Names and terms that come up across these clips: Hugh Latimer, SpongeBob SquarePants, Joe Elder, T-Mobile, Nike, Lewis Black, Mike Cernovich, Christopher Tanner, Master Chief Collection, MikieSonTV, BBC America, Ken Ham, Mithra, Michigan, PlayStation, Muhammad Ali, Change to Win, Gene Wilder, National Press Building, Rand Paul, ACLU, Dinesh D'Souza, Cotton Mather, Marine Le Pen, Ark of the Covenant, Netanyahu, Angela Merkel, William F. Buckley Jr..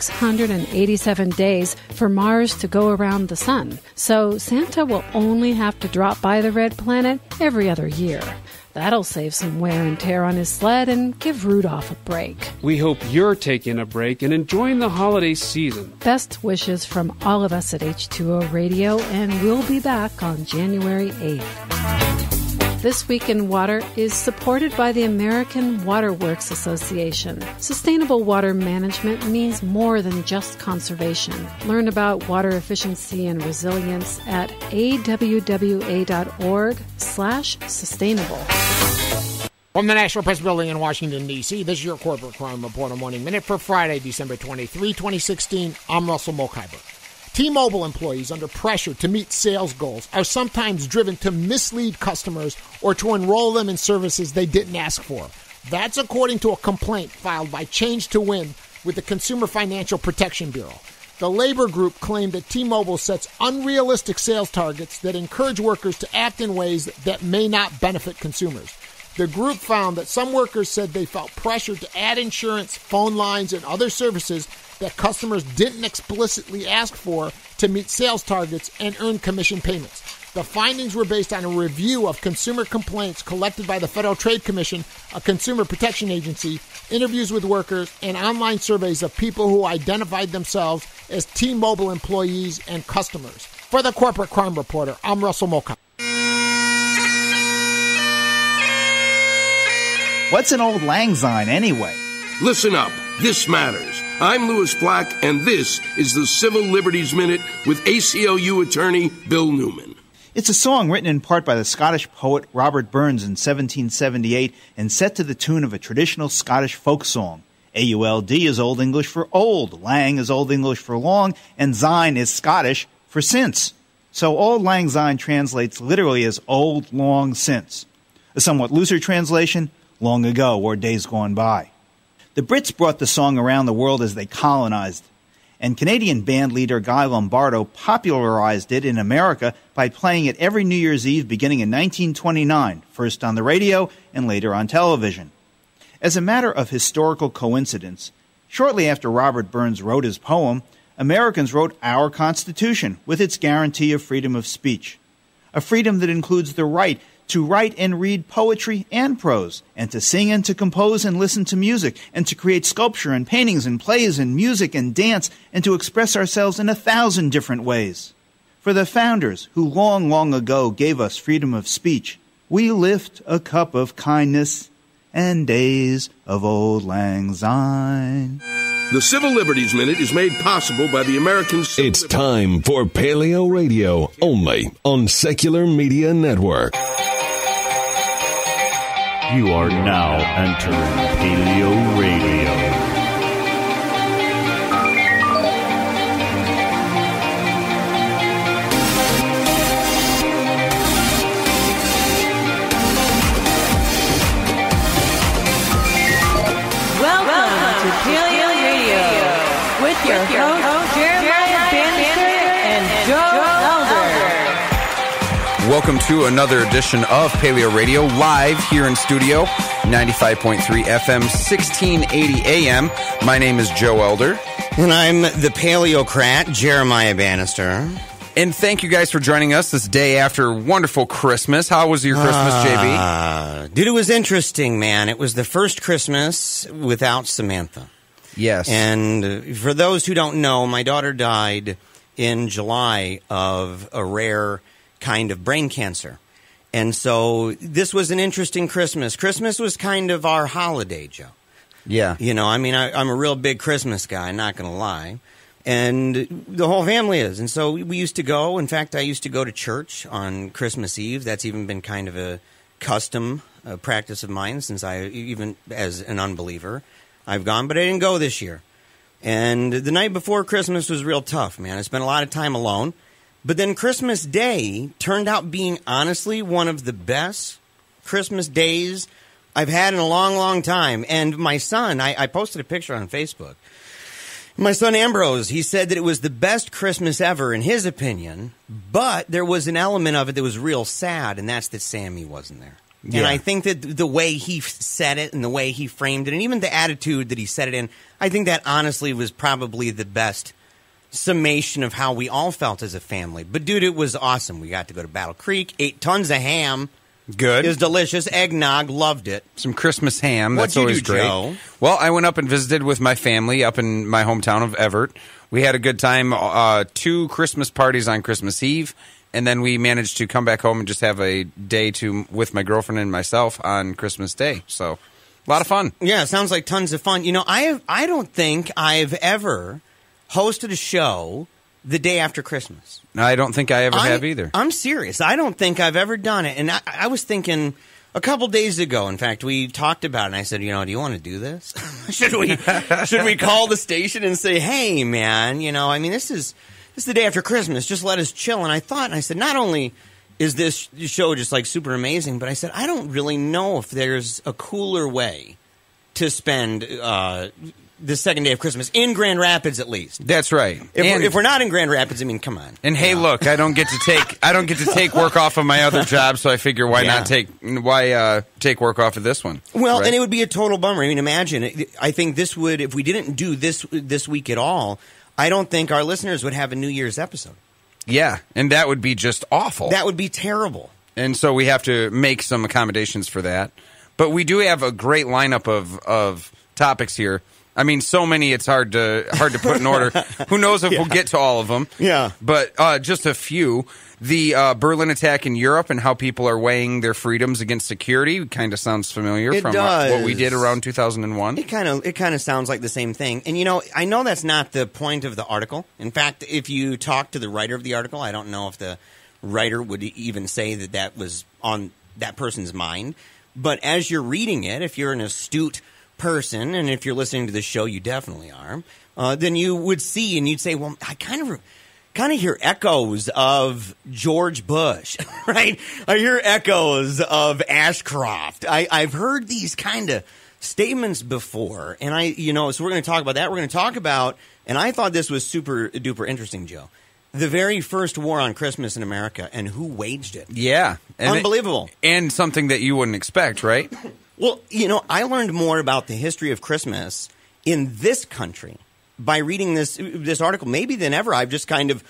687 days for Mars to go around the sun, so Santa will only have to drop by the red planet every other year. That'll save some wear and tear on his sled and give Rudolph a break. We hope you're taking a break and enjoying the holiday season. Best wishes from all of us at H2O Radio, and we'll be back on January 8th. This Week in Water is supported by the American Water Works Association. Sustainable water management means more than just conservation. Learn about water efficiency and resilience at awwa.org/sustainable. From the National Press Building in Washington, D.C., this is your Corporate Crime Report on Morning Minute for Friday, December 23, 2016. I'm Russell Mulkheiber. T-Mobile employees under pressure to meet sales goals are sometimes driven to mislead customers or to enroll them in services they didn't ask for. That's according to a complaint filed by Change to Win with the Consumer Financial Protection Bureau. The labor group claimed that T-Mobile sets unrealistic sales targets that encourage workers to act in ways that may not benefit consumers. The group found that some workers said they felt pressured to add insurance, phone lines, and other services that customers didn't explicitly ask for to meet sales targets and earn commission payments. The findings were based on a review of consumer complaints collected by the Federal Trade Commission, a consumer protection agency, interviews with workers, and online surveys of people who identified themselves as T-Mobile employees and customers. For the Corporate Crime Reporter, I'm Russell Mulkheiber. What's an old lang syne anyway? Listen up. This matters. I'm Lewis Black, and this is the Civil Liberties Minute with ACLU attorney Bill Newman. It's a song written in part by the Scottish poet Robert Burns in 1778 and set to the tune of a traditional Scottish folk song. A-U-L-D is Old English for old, lang is Old English for long, and syne is Scottish for since. So old lang syne translates literally as old, long since. A somewhat looser translation, long ago, or days gone by. The Brits brought the song around the world as they colonized, and Canadian band leader Guy Lombardo popularized it in America by playing it every New Year's Eve beginning in 1929, first on the radio and later on television. As a matter of historical coincidence, shortly after Robert Burns wrote his poem, Americans wrote our Constitution with its guarantee of freedom of speech, a freedom that includes the right to write and read poetry and prose, and to sing and to compose and listen to music, and to create sculpture and paintings and plays and music and dance, and to express ourselves in 1,000 different ways. For the founders who long, long ago gave us freedom of speech, we lift a cup of kindness and days of old lang syne. The Civil Liberties Minute is made possible by the American Civil Liberties. It's time for Paleo Radio, only on Secular Media Network. You are now entering Paleo Radio. Welcome to Paleo Radio with your host, Jeremiah Bannister and Joe Elder. Welcome to another edition of Paleo Radio, live here in studio, 95.3 FM, 1680 AM. My name is Joe Elder. And I'm the Paleocrat, Jeremiah Bannister. And thank you guys for joining us this day after a wonderful Christmas. How was your Christmas, JB? Dude, it was interesting, man. It was the first Christmas without Samantha. Yes. And for those who don't know, my daughter died in July of a rare kind of brain cancer. And so this was an interesting Christmas. Christmas was kind of our holiday, Joe. Yeah. You know, I mean, I'm a real big Christmas guy, not going to lie. And the whole family is. And so we used to go. In fact, I used to go to church on Christmas Eve. That's even been kind of a custom, a practice of mine since I, even as an unbeliever, I've gone, but I didn't go this year. And the night before Christmas was real tough, man. I spent a lot of time alone. But then Christmas Day turned out being, honestly, one of the best Christmas days I've had in a long, long time. And my son, I posted a picture on Facebook. My son Ambrose, he said that it was the best Christmas ever, in his opinion. But there was an element of it that was real sad, and that's that Sammy wasn't there. Yeah. And I think that the way he said it and the way he framed it and even the attitude that he said it in, I think that honestly was probably the best summation of how we all felt as a family. But, dude, it was awesome. We got to go to Battle Creek, ate tons of ham. Good. It was delicious. Eggnog. Loved it. Some Christmas ham. That's always great. Joe? Well, I went up and visited with my family up in my hometown of Everett. We had a good time. 2 Christmas parties on Christmas Eve. And then we managed to come back home and just have a day with my girlfriend and myself on Christmas Day. So, a lot of fun. Yeah, sounds like tons of fun. You know, I don't think I've ever hosted a show the day after Christmas. I don't think I ever have either. I'm serious. I don't think I've ever done it. And I was thinking a couple days ago, in fact, we talked about it, and I said, you know, do you want to do this? should we call the station and say, hey, man, you know, I mean, this is the day after Christmas. Just let us chill. And I thought, and I said, not only is this show just like super amazing, but I said, I don't really know if there's a cooler way to spend the second day of Christmas, in Grand Rapids at least. That's right. If we're not in Grand Rapids, I mean, come on. And hey, look, I don't get to take work off of my other job, so I figure why take work off of this one? Well, right? And it would be a total bummer. I mean, imagine, I think this would, if we didn't do this week at all, I don't think our listeners would have a New Year's episode. Yeah, and that would be just awful. That would be terrible. And so we have to make some accommodations for that. But we do have a great lineup of topics here. I mean, so many it's hard to put in order. Who knows if we'll get to all of them. Yeah. But just a few. The Berlin attack in Europe and how people are weighing their freedoms against security kind of sounds familiar from what we did around 2001. It kind of sounds like the same thing. And, you know, I know that's not the point of the article. In fact, if you talk to the writer of the article, I don't know if the writer would even say that that was on that person's mind. But as you're reading it, if you're an astute person, and if you're listening to this show, you definitely are, then you would see and you'd say, well, I kind of hear echoes of George Bush, right? I hear echoes of Ashcroft. I've heard these kind of statements before, and so we're going to talk about that. We're going to talk about, and I thought this was super duper interesting, Joe, the very first war on Christmas in America and who waged it. Yeah. Unbelievable. And something that you wouldn't expect, right? Well, you know, I learned more about the history of Christmas in this country by reading this article, maybe than ever. I've just kind of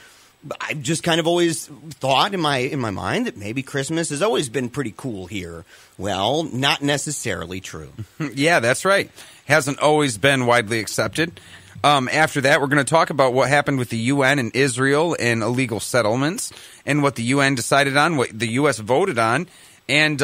always thought in my mind that maybe Christmas has always been pretty cool here. Well, not necessarily true. Yeah, that's right. Hasn't always been widely accepted. After that, we're going to talk about what happened with the UN and Israel and illegal settlements, and what the UN decided on, what the U.S. voted on, and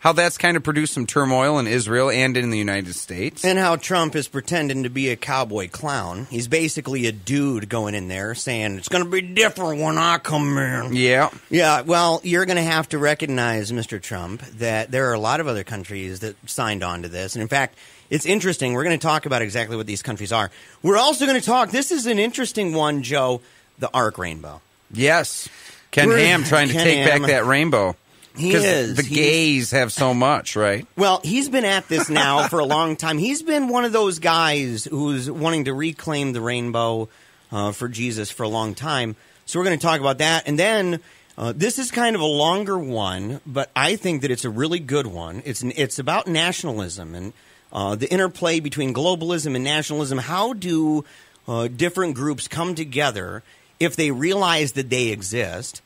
how that's kind of produced some turmoil in Israel and in the United States. And how Trump is pretending to be a cowboy clown. He's basically a dude going in there saying, it's going to be different when I come in. Yeah. Yeah, well, you're going to have to recognize, Mr. Trump, that there are a lot of other countries that signed on to this. And, in fact, it's interesting. We're going to talk about exactly what these countries are. We're also going to talk – this is an interesting one, Joe, the Arc Rainbow. Yes. Ken Ham trying to take back that rainbow. He is. The gays have so much, right? Well, he's been at this now for a long time. He's been one of those guys who's wanting to reclaim the rainbow for Jesus for a long time. So we're going to talk about that. And then this is kind of a longer one, but I think that it's a really good one. It's about nationalism and the interplay between globalism and nationalism. How do different groups come together if they realize that they exist?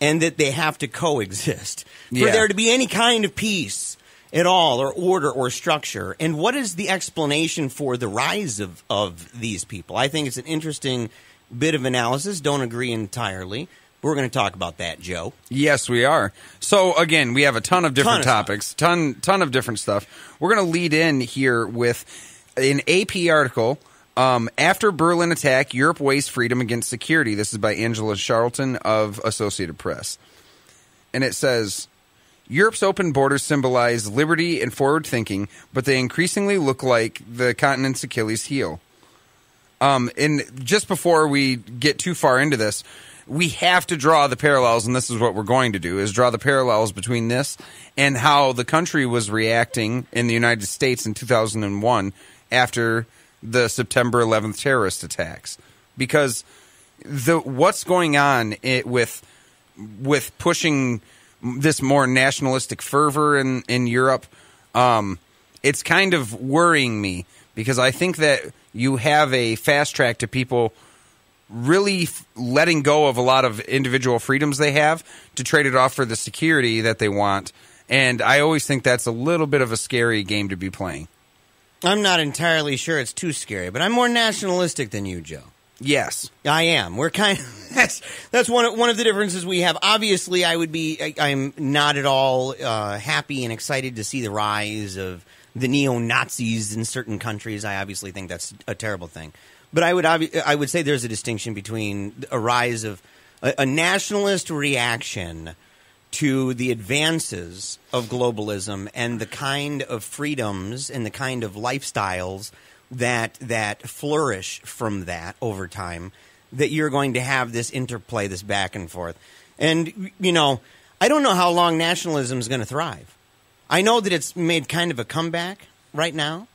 And that they have to coexist for there to be any kind of peace at all or order or structure. And what is the explanation for the rise of these people? I think it's an interesting bit of analysis. Don't agree entirely. We're going to talk about that, Joe. Yes, we are. So, again, we have a ton of different topics, ton of different stuff. We're going to lead in here with an AP article. After Berlin attack, Europe weighs freedom against security. This is by Angela Merkel of Associated Press. And it says, Europe's open borders symbolize liberty and forward thinking, but they increasingly look like the continent's Achilles heel. And just before we get too far into this, we have to draw the parallels, and this is what we're going to do, is draw the parallels between this and how the country was reacting in the United States in 2001 after the September 11th terrorist attacks, because what's going on with pushing this more nationalistic fervor in Europe, it's kind of worrying me because I think that you have a fast track to people really letting go of a lot of individual freedoms they have to trade it off for the security that they want. And I always think that's a little bit of a scary game to be playing. I'm not entirely sure it's too scary, but I'm more nationalistic than you, Joe. Yes. I am. We're kind of – that's one of the differences we have. Obviously, I would be – I'm not at all happy and excited to see the rise of the neo-Nazis in certain countries. I obviously think that's a terrible thing. But I would say there's a distinction between a rise of a nationalist reaction to the advances of globalism and the kind of freedoms and the kind of lifestyles that flourish from that over time, that you're going to have this interplay, this back and forth. And, you know, I don't know how long nationalism is going to thrive. I know that it's made kind of a comeback right now.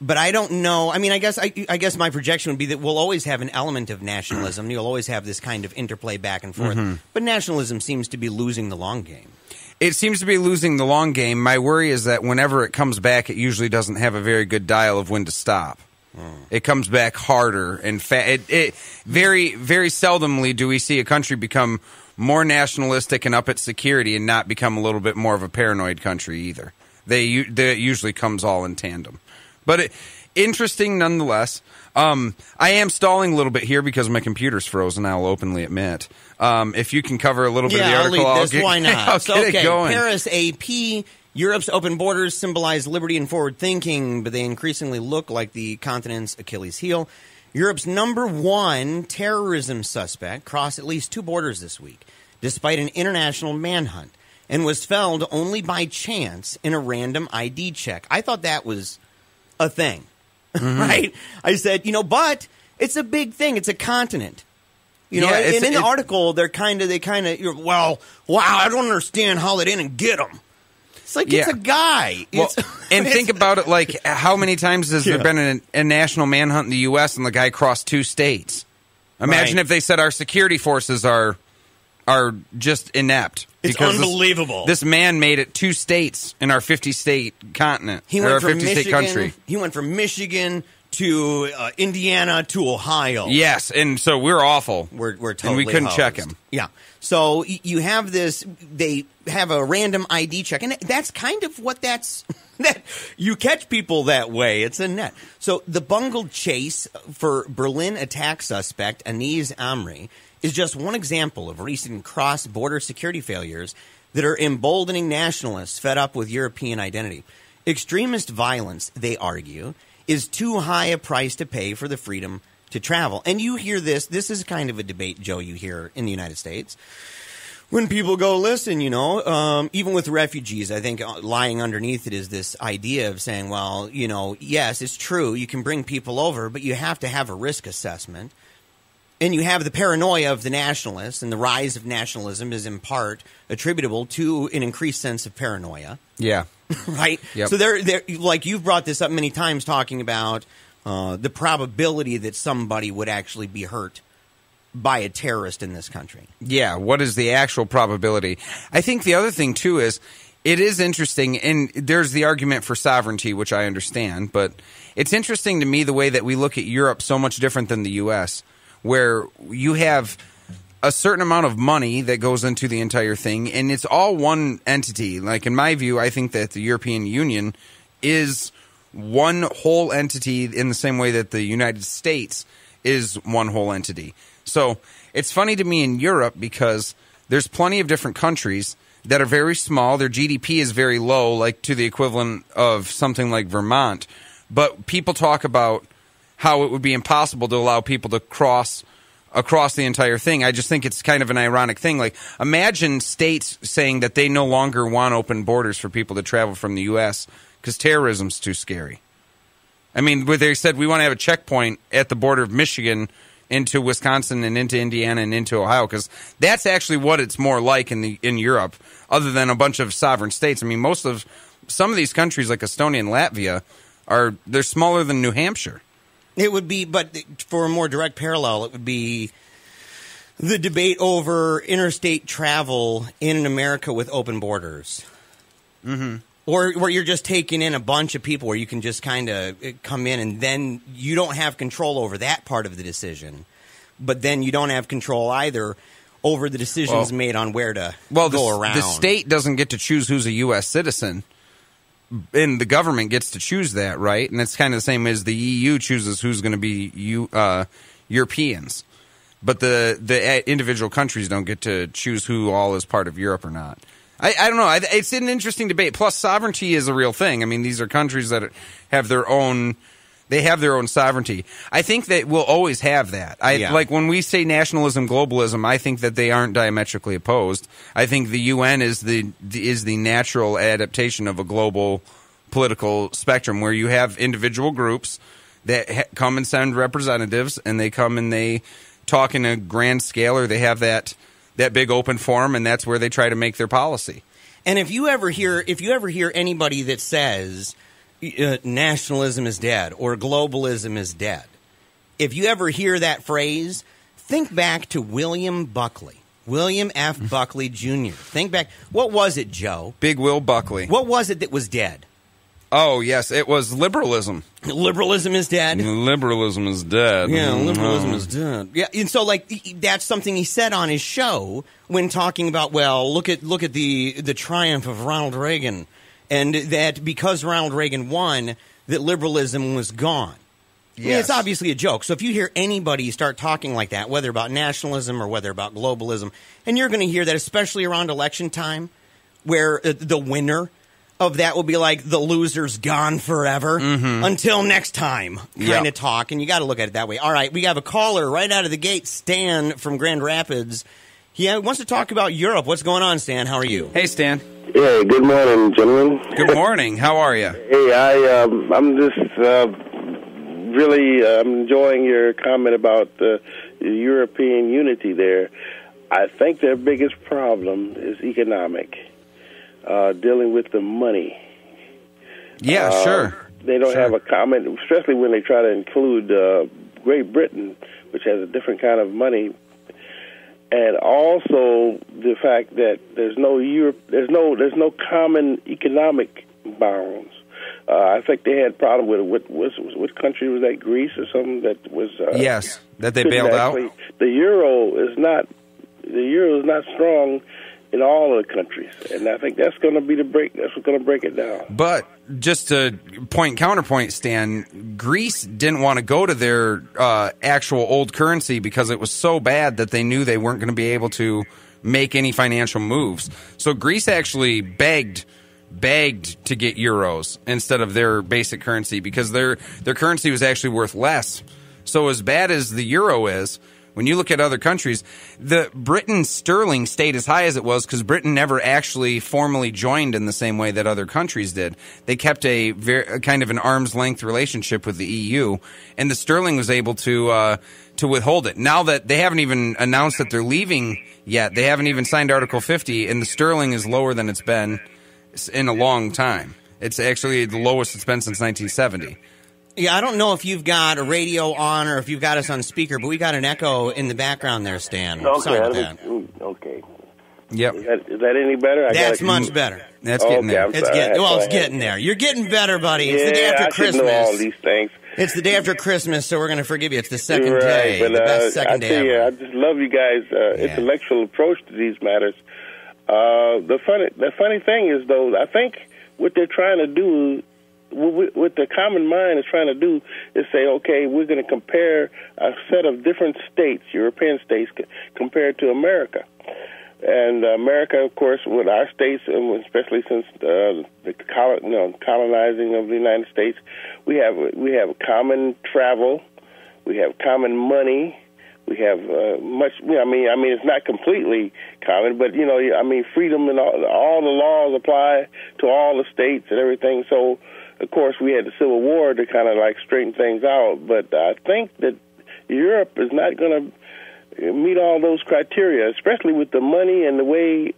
But I don't know. I mean, I guess my projection would be that we'll always have an element of nationalism. You'll always have this kind of interplay back and forth. Mm-hmm. But nationalism seems to be losing the long game. It seems to be losing the long game. My worry is that whenever it comes back, it usually doesn't have a very good dial of when to stop. Mm. It comes back harder and very, very seldomly do we see a country become more nationalistic and up at security and not become a little bit more of a paranoid country either. It usually comes all in tandem. But interesting nonetheless. I am stalling a little bit here because my computer's frozen, I'll openly admit. If you can cover a little bit of the article, I'll get it going. Paris AP, Europe's open borders symbolize liberty and forward thinking, but they increasingly look like the continent's Achilles heel. Europe's #1 terrorism suspect crossed at least 2 borders this week, despite an international manhunt, and was felled only by chance in a random ID check. I thought that was a thing, mm-hmm. right? I said, you know, but it's a big thing. It's a continent, you know. Yeah, and in the article, they kind of, you know, wow, I don't understand how they didn't get him. It's like it's a guy. Well, think about it, like how many times has there been a national manhunt in the U.S. and the guy crossed 2 states? Imagine if they said our security forces are just inept. It's unbelievable. This man made it 2 states in our 50-state continent. He went from Michigan. He went from Michigan to Indiana to Ohio. Yes, and so we're awful. We're totally. And we couldn't check him. Yeah. So you have this. They have a random ID check, and that's kind of what that's. That you catch people that way. It's a net. So the bungled chase for Berlin attack suspect Anis Amri is just one example of recent cross-border security failures that are emboldening nationalists fed up with European identity. Extremist violence, they argue, is too high a price to pay for the freedom to travel. And you hear this. This is kind of a debate, Joe, you hear in the United States. When people go, listen, you know, even with refugees, I think lying underneath it is this idea of saying, well, you know, yes, it's true. You can bring people over, but you have to have a risk assessment. And you have the paranoia of the nationalists, and the rise of nationalism is in part attributable to an increased sense of paranoia. Yeah. Right? Yep. So they're like you've brought this up many times, talking about the probability that somebody would actually be hurt by a terrorist in this country. Yeah. What is the actual probability? I think the other thing, too, is it is interesting, and there's the argument for sovereignty, which I understand, but it's interesting to me the way that we look at Europe so much different than the U.S., where you have a certain amount of money that goes into the entire thing, and it's all one entity. Like, in my view, I think that the European Union is one whole entity in the same way that the United States is one whole entity. So it's funny to me in Europe because there's plenty of different countries that are very small. Their GDP is very low, like to the equivalent of something like Vermont. But people talk about how it would be impossible to allow people to cross across the entire thing. I just think it's kind of an ironic thing. Like, imagine states saying that they no longer want open borders for people to travel from the U.S. because terrorism's too scary. I mean, where they said we want to have a checkpoint at the border of Michigan into Wisconsin and into Indiana and into Ohio, because that's actually what it's more like in Europe, other than a bunch of sovereign states. I mean, some of these countries, like Estonia and Latvia, they're smaller than New Hampshire. It would be, but for a more direct parallel, it would be the debate over interstate travel in America with open borders. Mm-hmm. Or where you're just taking in a bunch of people where you can just kind of come in and then you don't have control over that part of the decision. But then you don't have control either over the decisions made on where to go around. The state doesn't get to choose who's a U.S. citizen, and the government gets to choose that, right? And it's kind of the same as the EU chooses who's going to be Europeans. But the individual countries don't get to choose who all is part of Europe or not. I don't know. It's an interesting debate. Plus, sovereignty is a real thing. I mean, these are countries that have their own – they have their own sovereignty. I think that we'll always have that. Like when we say nationalism, globalism, I think that they aren't diametrically opposed. I think the UN is the natural adaptation of a global political spectrum where you have individual groups that come and send representatives, and they come and they talk in a grand scale, or they have that big open forum, and that's where they try to make their policy. And if you ever hear anybody that says nationalism is dead or globalism is dead, if you ever hear that phrase, think back to William Buckley, William F. Buckley Jr. Think back. What was it, Joe? Big Will Buckley. What was it that was dead? Oh, yes, it was liberalism. Liberalism is dead. Liberalism is dead. Yeah, liberalism is dead. Yeah, and so like that's something he said on his show when talking about, well, look at the triumph of Ronald Reagan, and that because Ronald Reagan won, that liberalism was gone. Yes. I mean, it's obviously a joke. So if you hear anybody start talking like that, whether about nationalism or whether about globalism, and you're going to hear that especially around election time where the winner of that will be like the loser's gone forever until next time kind of talk, and you got to look at it that way. All right, we have a caller right out of the gate, Stan from Grand Rapids. He wants to talk about Europe. What's going on, Stan? How are you? Hey, Stan. Hey, good morning, gentlemen. Good morning. How are you? Hey, I'm just really enjoying your comment about the European unity there. I think their biggest problem is economic. Dealing with the money. Yeah, sure. They don't have a common, especially when they try to include Great Britain, which has a different kind of money, and also the fact that there's no Europe, there's no common economic bounds. I think they had a problem with what country was that? Greece or something that was. Yes, that they bailed out. The euro is not strong in all of the countries, and I think that's going to be the break. That's what's going to break it down. But just to counterpoint, Stan, Greece didn't want to go to their actual old currency because it was so bad that they knew they weren't going to be able to make any financial moves. So Greece actually begged to get euros instead of their basic currency because their currency was actually worth less. So as bad as the euro is, when you look at other countries, the Britain's sterling stayed as high as it was because Britain never actually formally joined in the same way that other countries did. They kept a kind of an arm's length relationship with the EU, and the sterling was able to withhold it. Now that they haven't even announced that they're leaving yet, they haven't even signed Article 50, and the sterling is lower than it's been in a long time. It's actually the lowest it's been since 1970. Yeah, I don't know if you've got a radio on or if you've got us on speaker, but we got an echo in the background there, Stan. Okay, sorry about that. Okay. Yep. Is that any better? That's much better. That's getting there. It's getting there. You're getting better, buddy. It's the day after Christmas. I should know all these things. It's the day after Christmas, so we're going to forgive you. It's the second day, but, the best second day ever. I just love you guys' intellectual approach to these matters. The funny thing is, though, I think what they're trying to do, what the common mind is trying to do is say, okay, we're going to compare a set of different states, European states, compared to America. And America, of course, with our states, especially since the colonizing of the United States, we have common travel, we have common money, we have much. I mean, it's not completely common, but freedom and all the laws apply to all the states and everything. So, of course, we had the Civil War to kind of like straighten things out, but I think that Europe is not going to meet all those criteria, especially with the money and the way,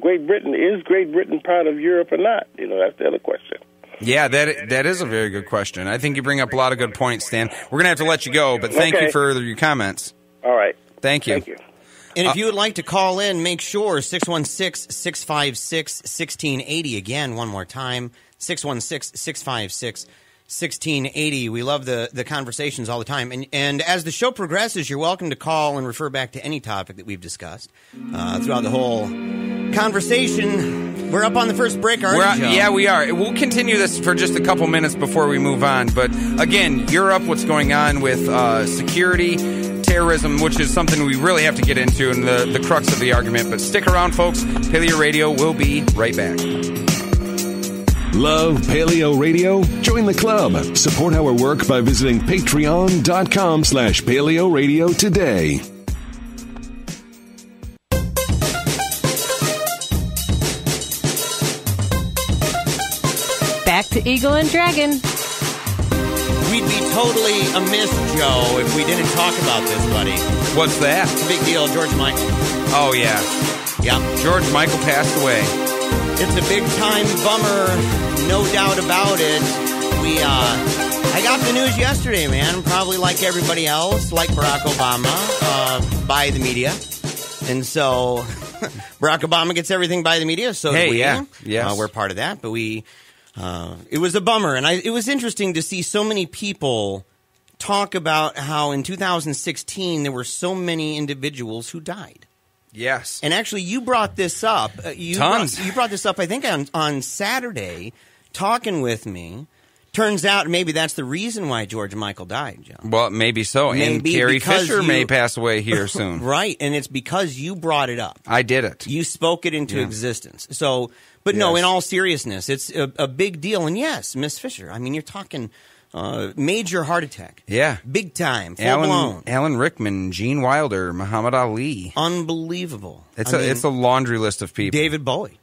Great Britain. Is Great Britain part of Europe or not? That's the other question. Yeah, that is a very good question. I think you bring up a lot of good points, Stan. We're going to have to let you go, but thank you for your comments. All right. Thank you. Thank you. And if you would like to call in, make sure 616-656-1680. Again, one more time, 616-656-1680. We love the conversations all the time. And as the show progresses, you're welcome to call and refer back to any topic that we've discussed throughout the whole conversation. We're up on the first break, aren't we? Yeah, we are. We'll continue this for just a couple minutes before we move on. But again, Europe, what's going on with security, terrorism, which is something we really have to get into and the crux of the argument. But stick around, folks. Paleo Radio will be right back. Love Paleo Radio? Join the club. Support our work by visiting patreon.com/paleoradio today. Back to Eagle and Dragon. We'd be totally amiss, Joe, if we didn't talk about this, buddy. What's that? It's a big deal. George Michael. Oh, yeah. Yeah. George Michael passed away. It's a big-time bummer, no doubt about it. I got the news yesterday, man, probably like everybody else, like Barack Obama, by the media. And so Barack Obama gets everything by the media, so do we. Yeah. Yes. We're part of that, but we... it was a bummer, and it was interesting to see so many people talk about how in 2016 there were so many individuals who died. Yes. And actually, you brought this up. You brought this up, I think, on Saturday, talking with me. Turns out maybe that's the reason why George Michael died, John. Well, maybe so. And Carrie Fisher may pass away here soon. Right, and it's because you brought it up. I did it. You spoke it into existence. So, but no, in all seriousness, it's a big deal. And yes, Miss Fisher, I mean, you're talking major heart attack. Yeah. Big time. Full blown. Alan Rickman, Gene Wilder, Muhammad Ali. Unbelievable. It's a laundry list of people. David Bowie.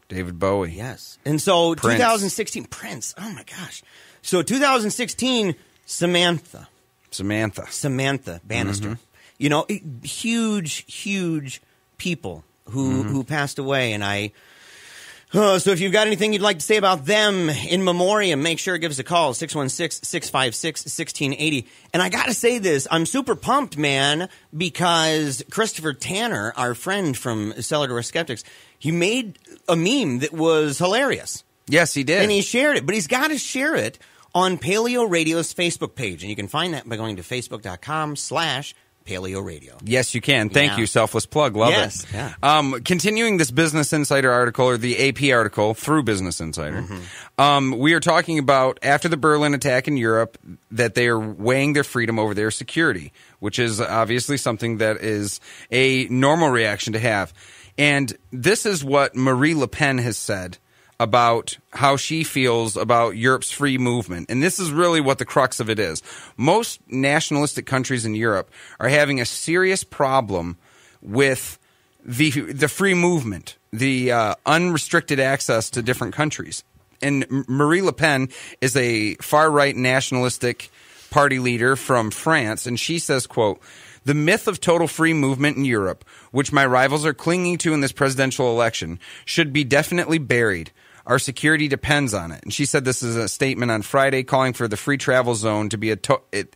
Yes. And so Prince. 2016, Prince. Oh, my gosh. So 2016, Samantha Bannister. Mm-hmm. You know, huge people who passed away. And so if you've got anything you'd like to say about them in memoriam, make sure to give us a call, 616-656-1680. And I got to say this, I'm super pumped, man, because Christopher Tanner, our friend from Cellar Door Skeptics, he made a meme that was hilarious. Yes, he did. And he shared it. But he's got to share it on Paleo Radio's Facebook page. And you can find that by going to facebook.com/Paleo Radio. Yes, you can. Thank you. Selfless plug. Love it. Yeah. Continuing this Business Insider article, or the AP article through Business Insider, we are talking about, after the Berlin attack in Europe, that they are weighing their freedom over their security, which is obviously something that is a normal reaction to have. And this is what Marine Le Pen has said about how she feels about Europe's free movement. And this is really what the crux of it is. Most nationalistic countries in Europe are having a serious problem with the free movement, the unrestricted access to different countries. And Marine Le Pen is a far-right nationalistic party leader from France, and she says, quote, "The myth of total free movement in Europe, which my rivals are clinging to in this presidential election, should be definitely buried. Our security depends on it." And she said this is a statement on Friday calling for the free travel zone to be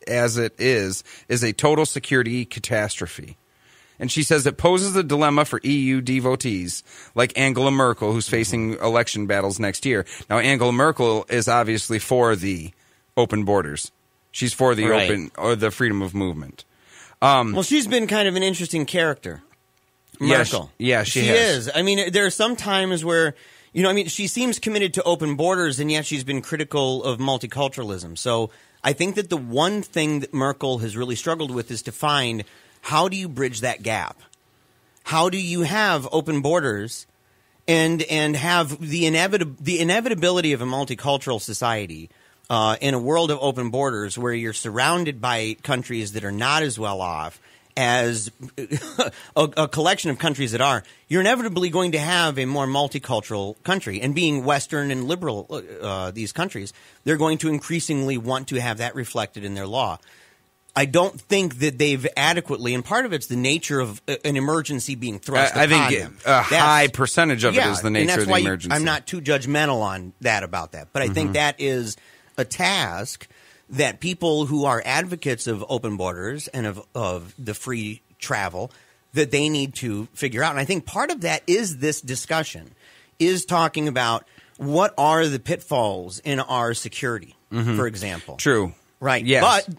as it is a total security catastrophe. And she says it poses a dilemma for EU devotees like Angela Merkel, who's facing election battles next year. Now, Angela Merkel is obviously for the open borders. She's for the open or the freedom of movement. Well, she's been kind of an interesting character, Merkel. Yeah, she has. She is. I mean, there are some times where... You know, I mean, she seems committed to open borders, and yet she's been critical of multiculturalism. So I think that the one thing that Merkel has really struggled with is to find, how do you bridge that gap? How do you have open borders and have the inevitability of a multicultural society in a world of open borders where you're surrounded by countries that are not as well off as a collection of countries that are, you're inevitably going to have a more multicultural country. And being Western and liberal, these countries, they're going to increasingly want to have that reflected in their law. I don't think that they've adequately, and part of it's the nature of an emergency being thrust upon them. High percentage of it is the nature of the emergency. I'm not too judgmental on that about that. But I think that is a task that people who are advocates of open borders and of the free travel that they need to figure out. And I think part of that is this discussion, is talking about what are the pitfalls in our security, for example. True. Right. Yes. But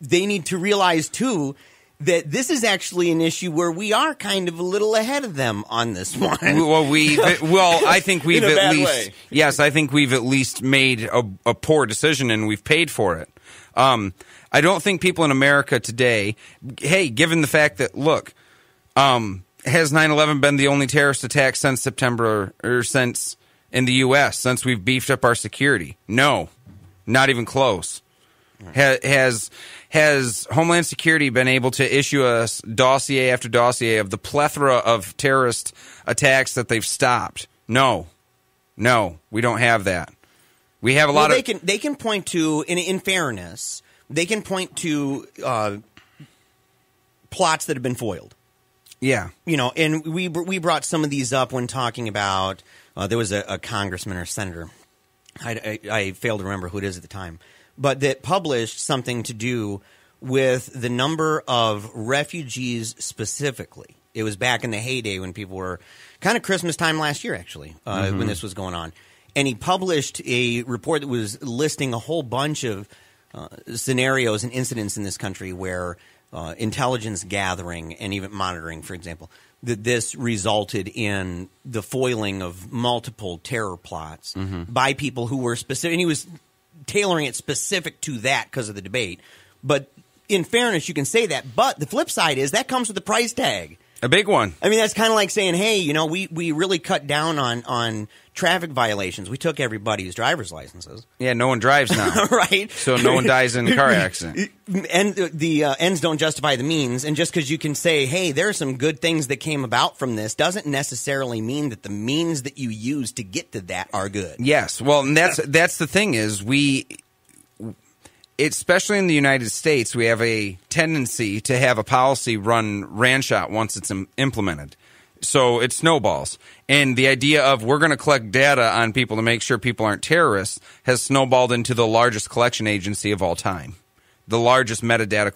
they need to realize, too, that this is actually an issue where we are kind of a little ahead of them on this one. Well, I think we've at least way. Yes, I think we've at least made a poor decision and we've paid for it. I don't think people in America today, hey, given the fact that, look, has 9/11 been the only terrorist attack since September or since in the U.S. since we've beefed up our security? No, not even close. Has Homeland Security been able to issue us dossier after dossier of the plethora of terrorist attacks that they've stopped? No, we don't have that. We have a lot of. They can point to, in fairness, they can point to plots that have been foiled. Yeah, and we brought some of these up when talking about there was a congressman or senator, I failed to remember who it is at the time, but that published something to do with the number of refugees specifically. It was back in the heyday when people were kind of Christmas time last year, actually, when this was going on. And he published a report that was listing a whole bunch of scenarios and incidents in this country where intelligence gathering and even monitoring, for example, that this resulted in the foiling of multiple terror plots by people who were specific. And he was tailoring it specific to that because of the debate. But in fairness, you can say that. But the flip side is that comes with a price tag. A big one. I mean, that's kind of like saying, hey, we really cut down on traffic violations. We took everybody's driver's licenses. Yeah, no one drives now. Right. So no one dies in a car accident. And the ends don't justify the means. And just because you can say, hey, there are some good things that came about from this doesn't necessarily mean that the means that you use to get to that are good. Yes. Well, and that's the thing is especially in the United States, we have a tendency to have a policy run ran-shot once it's implemented. So it snowballs. And the idea of we're going to collect data on people to make sure people aren't terrorists has snowballed into the largest collection agency of all time, the largest metadata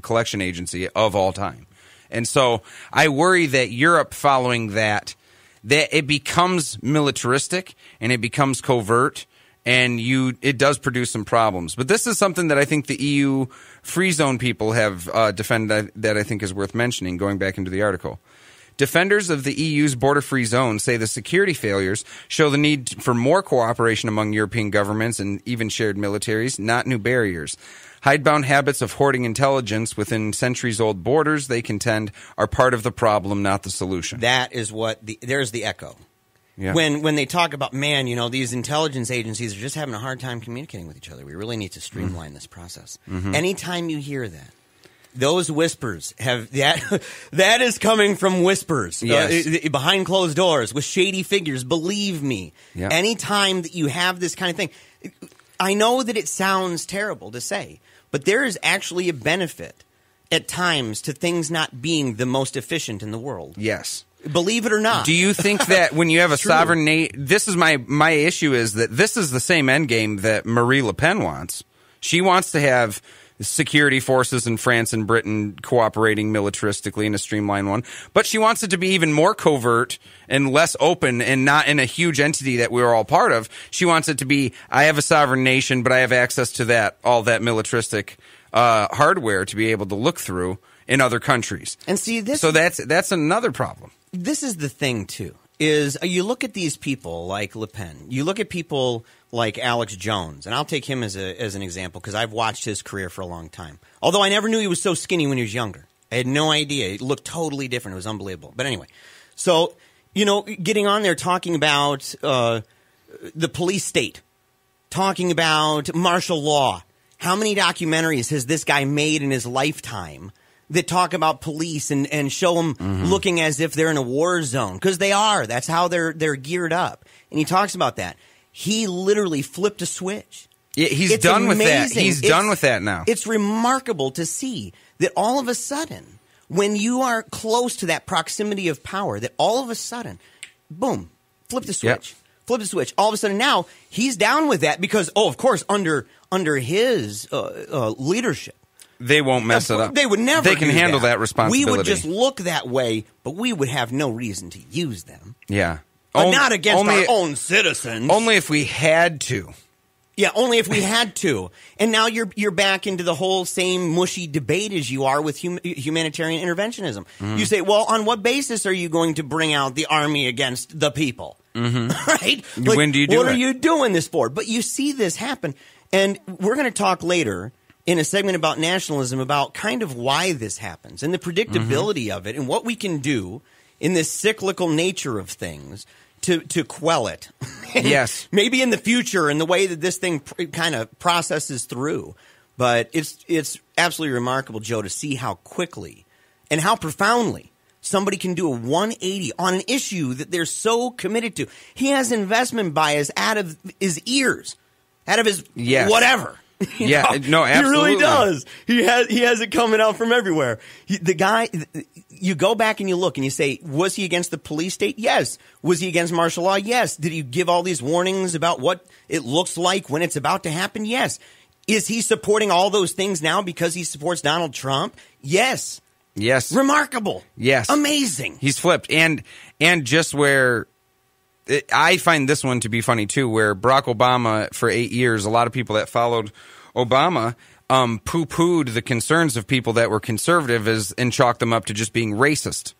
collection agency of all time. And so I worry that Europe following that it becomes militaristic and it becomes covert. And it does produce some problems. But this is something that I think the EU free zone people have defended that I think is worth mentioning, going back into the article. Defenders of the EU's border-free zone say the security failures show the need for more cooperation among European governments and even shared militaries, not new barriers. Hidebound habits of hoarding intelligence within centuries-old borders, they contend, are part of the problem, not the solution. That is what there's the echo. Yeah. When they talk about, man, these intelligence agencies are just having a hard time communicating with each other. We really need to streamline this process. Anytime you hear that, those whispers have that is coming from whispers behind closed doors with shady figures. Believe me, anytime that you have this kind of thing, I know that it sounds terrible to say, but there is actually a benefit at times to things not being the most efficient in the world. Yes. Believe it or not. Do you think that when you have a sovereign nation, this is my issue is that this is the same endgame that Marine Le Pen wants. She wants to have security forces in France and Britain cooperating militaristically in a streamlined one, but she wants it to be even more covert and less open and not in a huge entity that we're all part of. She wants it to be, I have a sovereign nation, but I have access to all that militaristic hardware to be able to look through in other countries. And see this. So that's another problem. This is the thing, too, is you look at these people like Le Pen. You look at people like Alex Jones, and I'll take him as an example because I've watched his career for a long time. Although I never knew he was so skinny when he was younger. I had no idea. He looked totally different. It was unbelievable. But anyway, so, getting on there talking about the police state, talking about martial law. How many documentaries has this guy made in his lifetime that talk about police and show them looking as if they're in a war zone? Because they are. That's how they're geared up. And he talks about that. He literally flipped a switch. Yeah, it's done amazing. With that. He's done with that now. It's remarkable to see that all of a sudden, when you are close to that proximity of power, that all of a sudden, boom, flip the switch. Yep. Flip the switch. All of a sudden now, he's down with that because, of course, under his leadership, They won't mess it up. They would never. They can handle that responsibility. We would just look that way, but we would have no reason to use them. Yeah. But not against our own citizens. Only if we had to. Yeah, only if we had to. And now you're back into the whole same mushy debate as you are with humanitarian interventionism. Mm. You say, well, on what basis are you going to bring out the army against the people? Mm-hmm. Right? Like, when do you do it? What are you doing this for? But you see this happen. And we're going to talk later in a segment about nationalism about kind of why this happens and the predictability mm-hmm. of it and what we can do in this cyclical nature of things to quell it. Yes. Maybe in the future in the way that this thing kind of processes through. But it's absolutely remarkable, Joe, to see how quickly and how profoundly somebody can do a 180 on an issue that they're so committed to. He has investment bias out of his ears, out of his whatever. Yeah, no, absolutely. He really does. He has it coming out from everywhere. The guy, you go back and you look and you say, was he against the police state? Yes. Was he against martial law? Yes. Did he give all these warnings about what it looks like when it's about to happen? Yes. Is he supporting all those things now because he supports Donald Trump? Yes. Yes. Remarkable. Yes. Amazing. He's flipped. And just where... I find this one to be funny, too, where Barack Obama, for 8 years, a lot of people that followed Obama poo-pooed the concerns of people that were conservative and chalked them up to just being racist.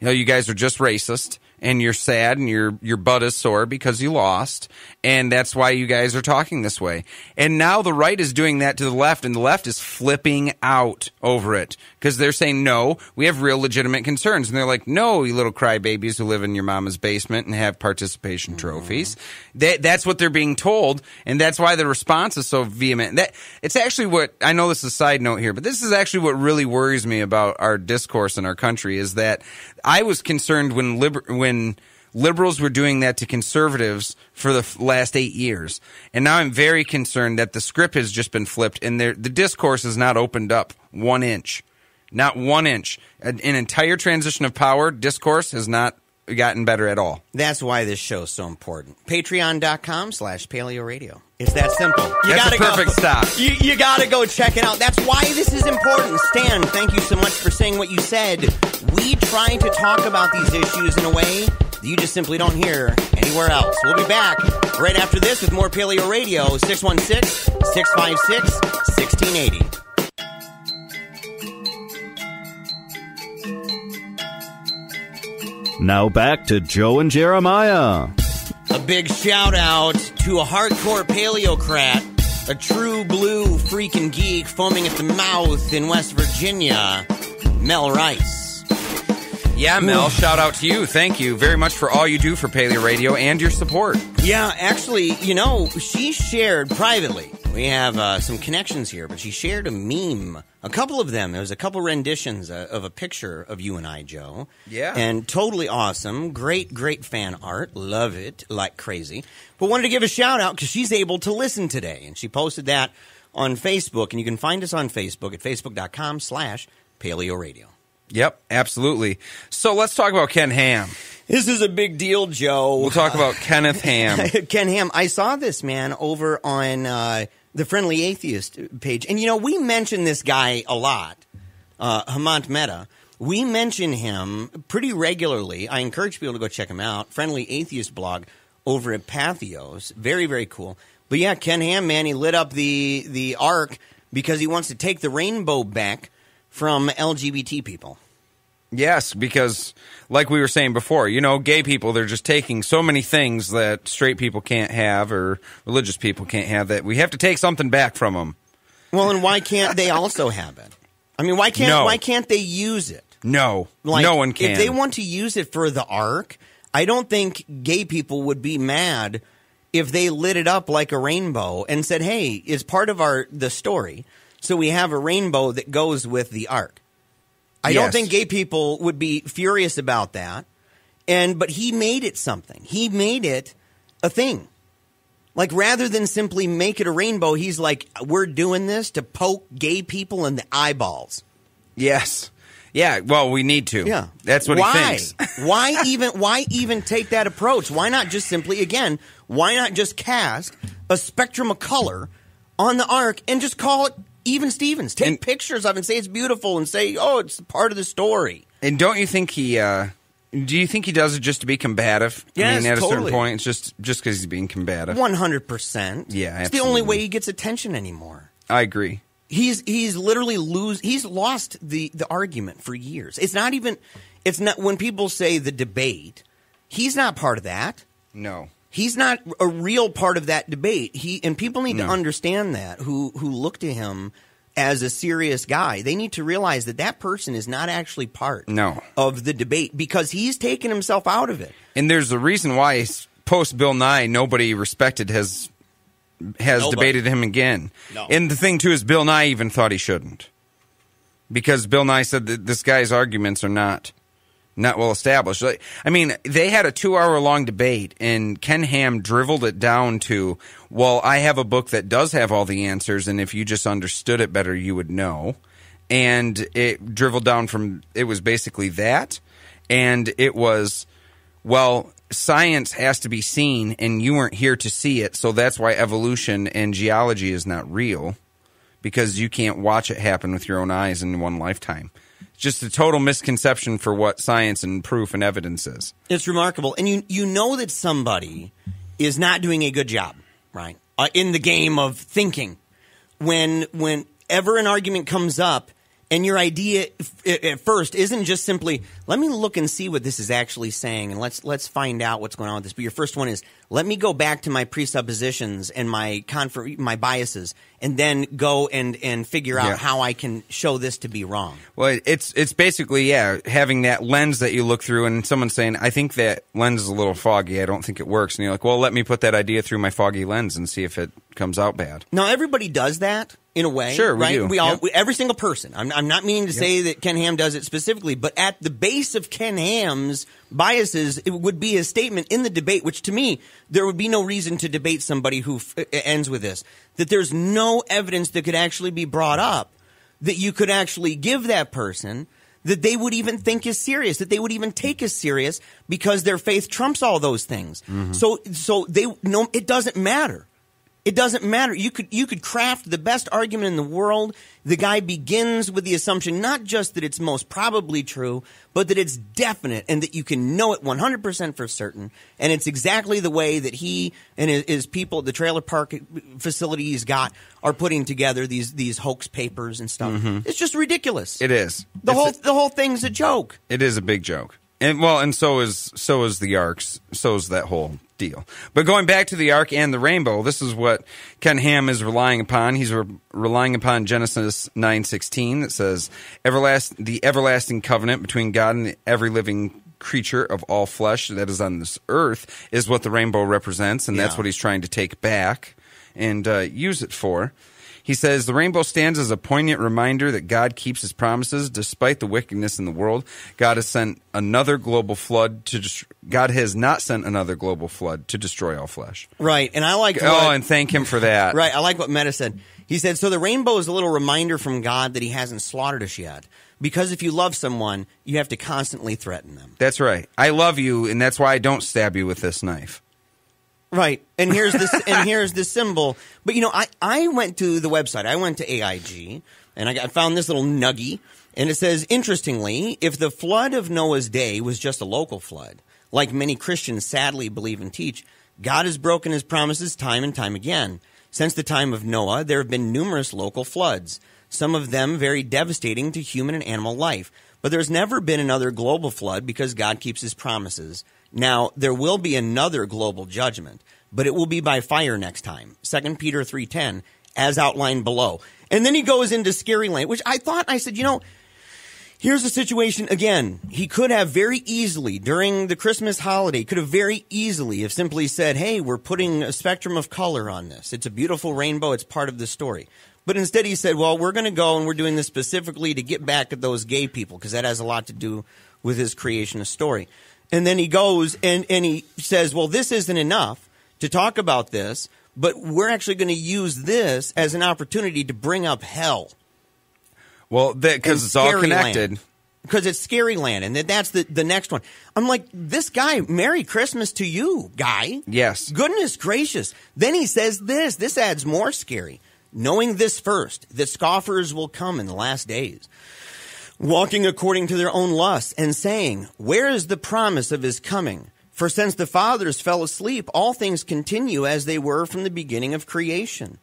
You know, you guys are just racist, and you're sad, and your butt is sore because you lost, and that's why you guys are talking this way. And now the right is doing that to the left, and the left is flipping out over it because they're saying, no, we have real legitimate concerns. And they're like, no, you little crybabies who live in your mama's basement and have participation trophies. That's what they're being told, and that's why the response is so vehement. It's actually what – I know this is a side note here, but this is actually what really worries me about our discourse in our country is that I was concerned when liberals were doing that to conservatives for the last 8 years. And now I'm very concerned that the script has just been flipped and the discourse is not opened up one inch. Not one inch. An entire transition of power, discourse has not gotten better at all. That's why this show is so important. Patreon.com/paleo radio. It's that simple. That's a perfect stop. You gotta go check it out. That's why this is important. Stan, thank you so much for saying what you said. We try to talk about these issues in a way that you just simply don't hear anywhere else. We'll be back right after this with more Paleo Radio. 616-656-1680. Now back to Joe and Jeremiah. A big shout out to a hardcore paleocrat, a true blue freaking geek foaming at the mouth in West Virginia, Mel Rice. Yeah, Mel, shout out to you. Thank you very much for all you do for Paleo Radio and your support. Yeah, actually, you know, she shared privately. We have some connections here, but she shared a meme, a couple of them. There was a couple renditions of a picture of you and I, Joe. Yeah. And totally awesome. Great, great fan art. Love it like crazy. But wanted to give a shout out because she's able to listen today. And she posted that on Facebook. And you can find us on Facebook at facebook.com/paleo radio. Yep, absolutely. So let's talk about Ken Ham. This is a big deal, Joe. We'll talk about Kenneth Ham. Ken Ham. I saw this man over on... the Friendly Atheist page. And, you know, we mention this guy a lot, Hemant Mehta. We mention him pretty regularly. I encourage people to go check him out. Friendly Atheist blog over at Pathos. Very, very cool. But, yeah, Ken Ham, man, he lit up the arc because he wants to take the rainbow back from LGBT people. Yes, because like we were saying before, you know, gay people, they're just taking so many things that straight people can't have or religious people can't have that we have to take something back from them. Well, and why can't they also have it? I mean, why can't they use it? No, like, no one can. If they want to use it for the arc, I don't think gay people would be mad if they lit it up like a rainbow and said, hey, it's part of the story, so we have a rainbow that goes with the arc. I don't think gay people would be furious about that, but he made it something. He made it a thing. Like, rather than simply make it a rainbow, he's like, we're doing this to poke gay people in the eyeballs. Yes. Yeah, well, we need to. Yeah. That's what he thinks. Why even take that approach? Why not just simply, again, why not just cast a spectrum of color on the arc and just call it Even Stevens. Take pictures of it and say it's beautiful and say, oh, it's part of the story. And don't you think he do you think he does it just to be combative? Yes, I mean, at totally. A certain point, it's just because he's being combative. 100%. Yeah, absolutely. It's the only way he gets attention anymore. I agree. He's literally he's lost the argument for years. It's not when people say the debate, he's not part of that. No. He's not a real part of that debate. And people need to understand that who look to him as a serious guy. They need to realize that person is not actually part of the debate because he's taken himself out of it. And there's a reason why post Bill Nye nobody respected has debated him again. No. And the thing too is Bill Nye even thought he shouldn't. Because Bill Nye said that this guy's arguments are not well established. I mean, they had a 2-hour-long debate, and Ken Ham dribbled it down to, well, I have a book that does have all the answers, and if you just understood it better, you would know. And it dribbled down from – it was basically that, and it was, well, science has to be seen, and you weren't here to see it, so that's why evolution and geology is not real, because you can't watch it happen with your own eyes in one lifetime. Just a total misconception for what science and proof and evidence is. It's remarkable. And you know that somebody is not doing a good job, right, in the game of thinking. Whenever an argument comes up and your idea at first isn't just simply, let me look and see what this is actually saying and let's find out what's going on with this. But your first one is, let me go back to my presuppositions and my biases and then go and figure out how I can show this to be wrong. Well, it's basically, having that lens that you look through and someone's saying, I think that lens is a little foggy. I don't think it works. And you're like, well, let me put that idea through my foggy lens and see if it comes out bad. Now, everybody does that. In a way, sure, right? We all, every single person. I'm not meaning to say that Ken Ham does it specifically, but at the base of Ken Ham's biases, it would be a statement in the debate, which to me, there would be no reason to debate somebody who ends with this, that there's no evidence that could actually be brought up, that you could actually give that person, that they would even think is serious, that they would even take as serious because their faith trumps all those things. Mm-hmm. So it doesn't matter. It doesn't matter. You could craft the best argument in the world. The guy begins with the assumption not just that it's most probably true, but that it's definite and that you can know it 100% for certain. And it's exactly the way that he and his people at the trailer park facility he's got are putting together these hoax papers and stuff. Mm-hmm. It's just ridiculous. It is. The whole thing's a joke. It is a big joke. And so is the arcs. So is that whole deal. But going back to the arc and the rainbow, this is what Ken Ham is relying upon. He's relying upon Genesis 9:16 that says, the everlasting covenant between God and every living creature of all flesh that is on this earth is what the rainbow represents, and that's what he's trying to take back and use it for. He says, the rainbow stands as a poignant reminder that God keeps his promises despite the wickedness in the world. God has not sent another global flood to destroy all flesh. Right, and I like and thank him for that. Right, I like what Meta said. He said, so the rainbow is a little reminder from God that he hasn't slaughtered us yet. Because if you love someone, you have to constantly threaten them. That's right. I love you, and that's why I don't stab you with this knife. Right, and here's the symbol. But, I went to the website. I went to AIG, and I found this little nugget, and it says, interestingly, if the flood of Noah's day was just a local flood, like many Christians sadly believe and teach, God has broken his promises time and time again. Since the time of Noah, there have been numerous local floods, some of them very devastating to human and animal life. But there's never been another global flood because God keeps his promises. Now, there will be another global judgment, but it will be by fire next time. 2 Peter 3:10, as outlined below. And then he goes into scary land, which I said, here's the situation again. He could have very easily, during the Christmas holiday, have simply said, hey, we're putting a spectrum of color on this. It's a beautiful rainbow. It's part of the story. But instead he said, well, we're going to go and we're doing this specifically to get back at those gay people because that has a lot to do with his creationist story. And then he goes and he says, well, this isn't enough to talk about this, but we're actually going to use this as an opportunity to bring up hell. Well, because it's all connected. Because it's scary land, and that's the next one. I'm like, this guy, Merry Christmas to you, guy. Yes. Goodness gracious. Then he says this. This adds more scary. knowing this first, that scoffers will come in the last days, walking according to their own lusts, and saying, where is the promise of his coming? For since the fathers fell asleep, all things continue as they were from the beginning of creation.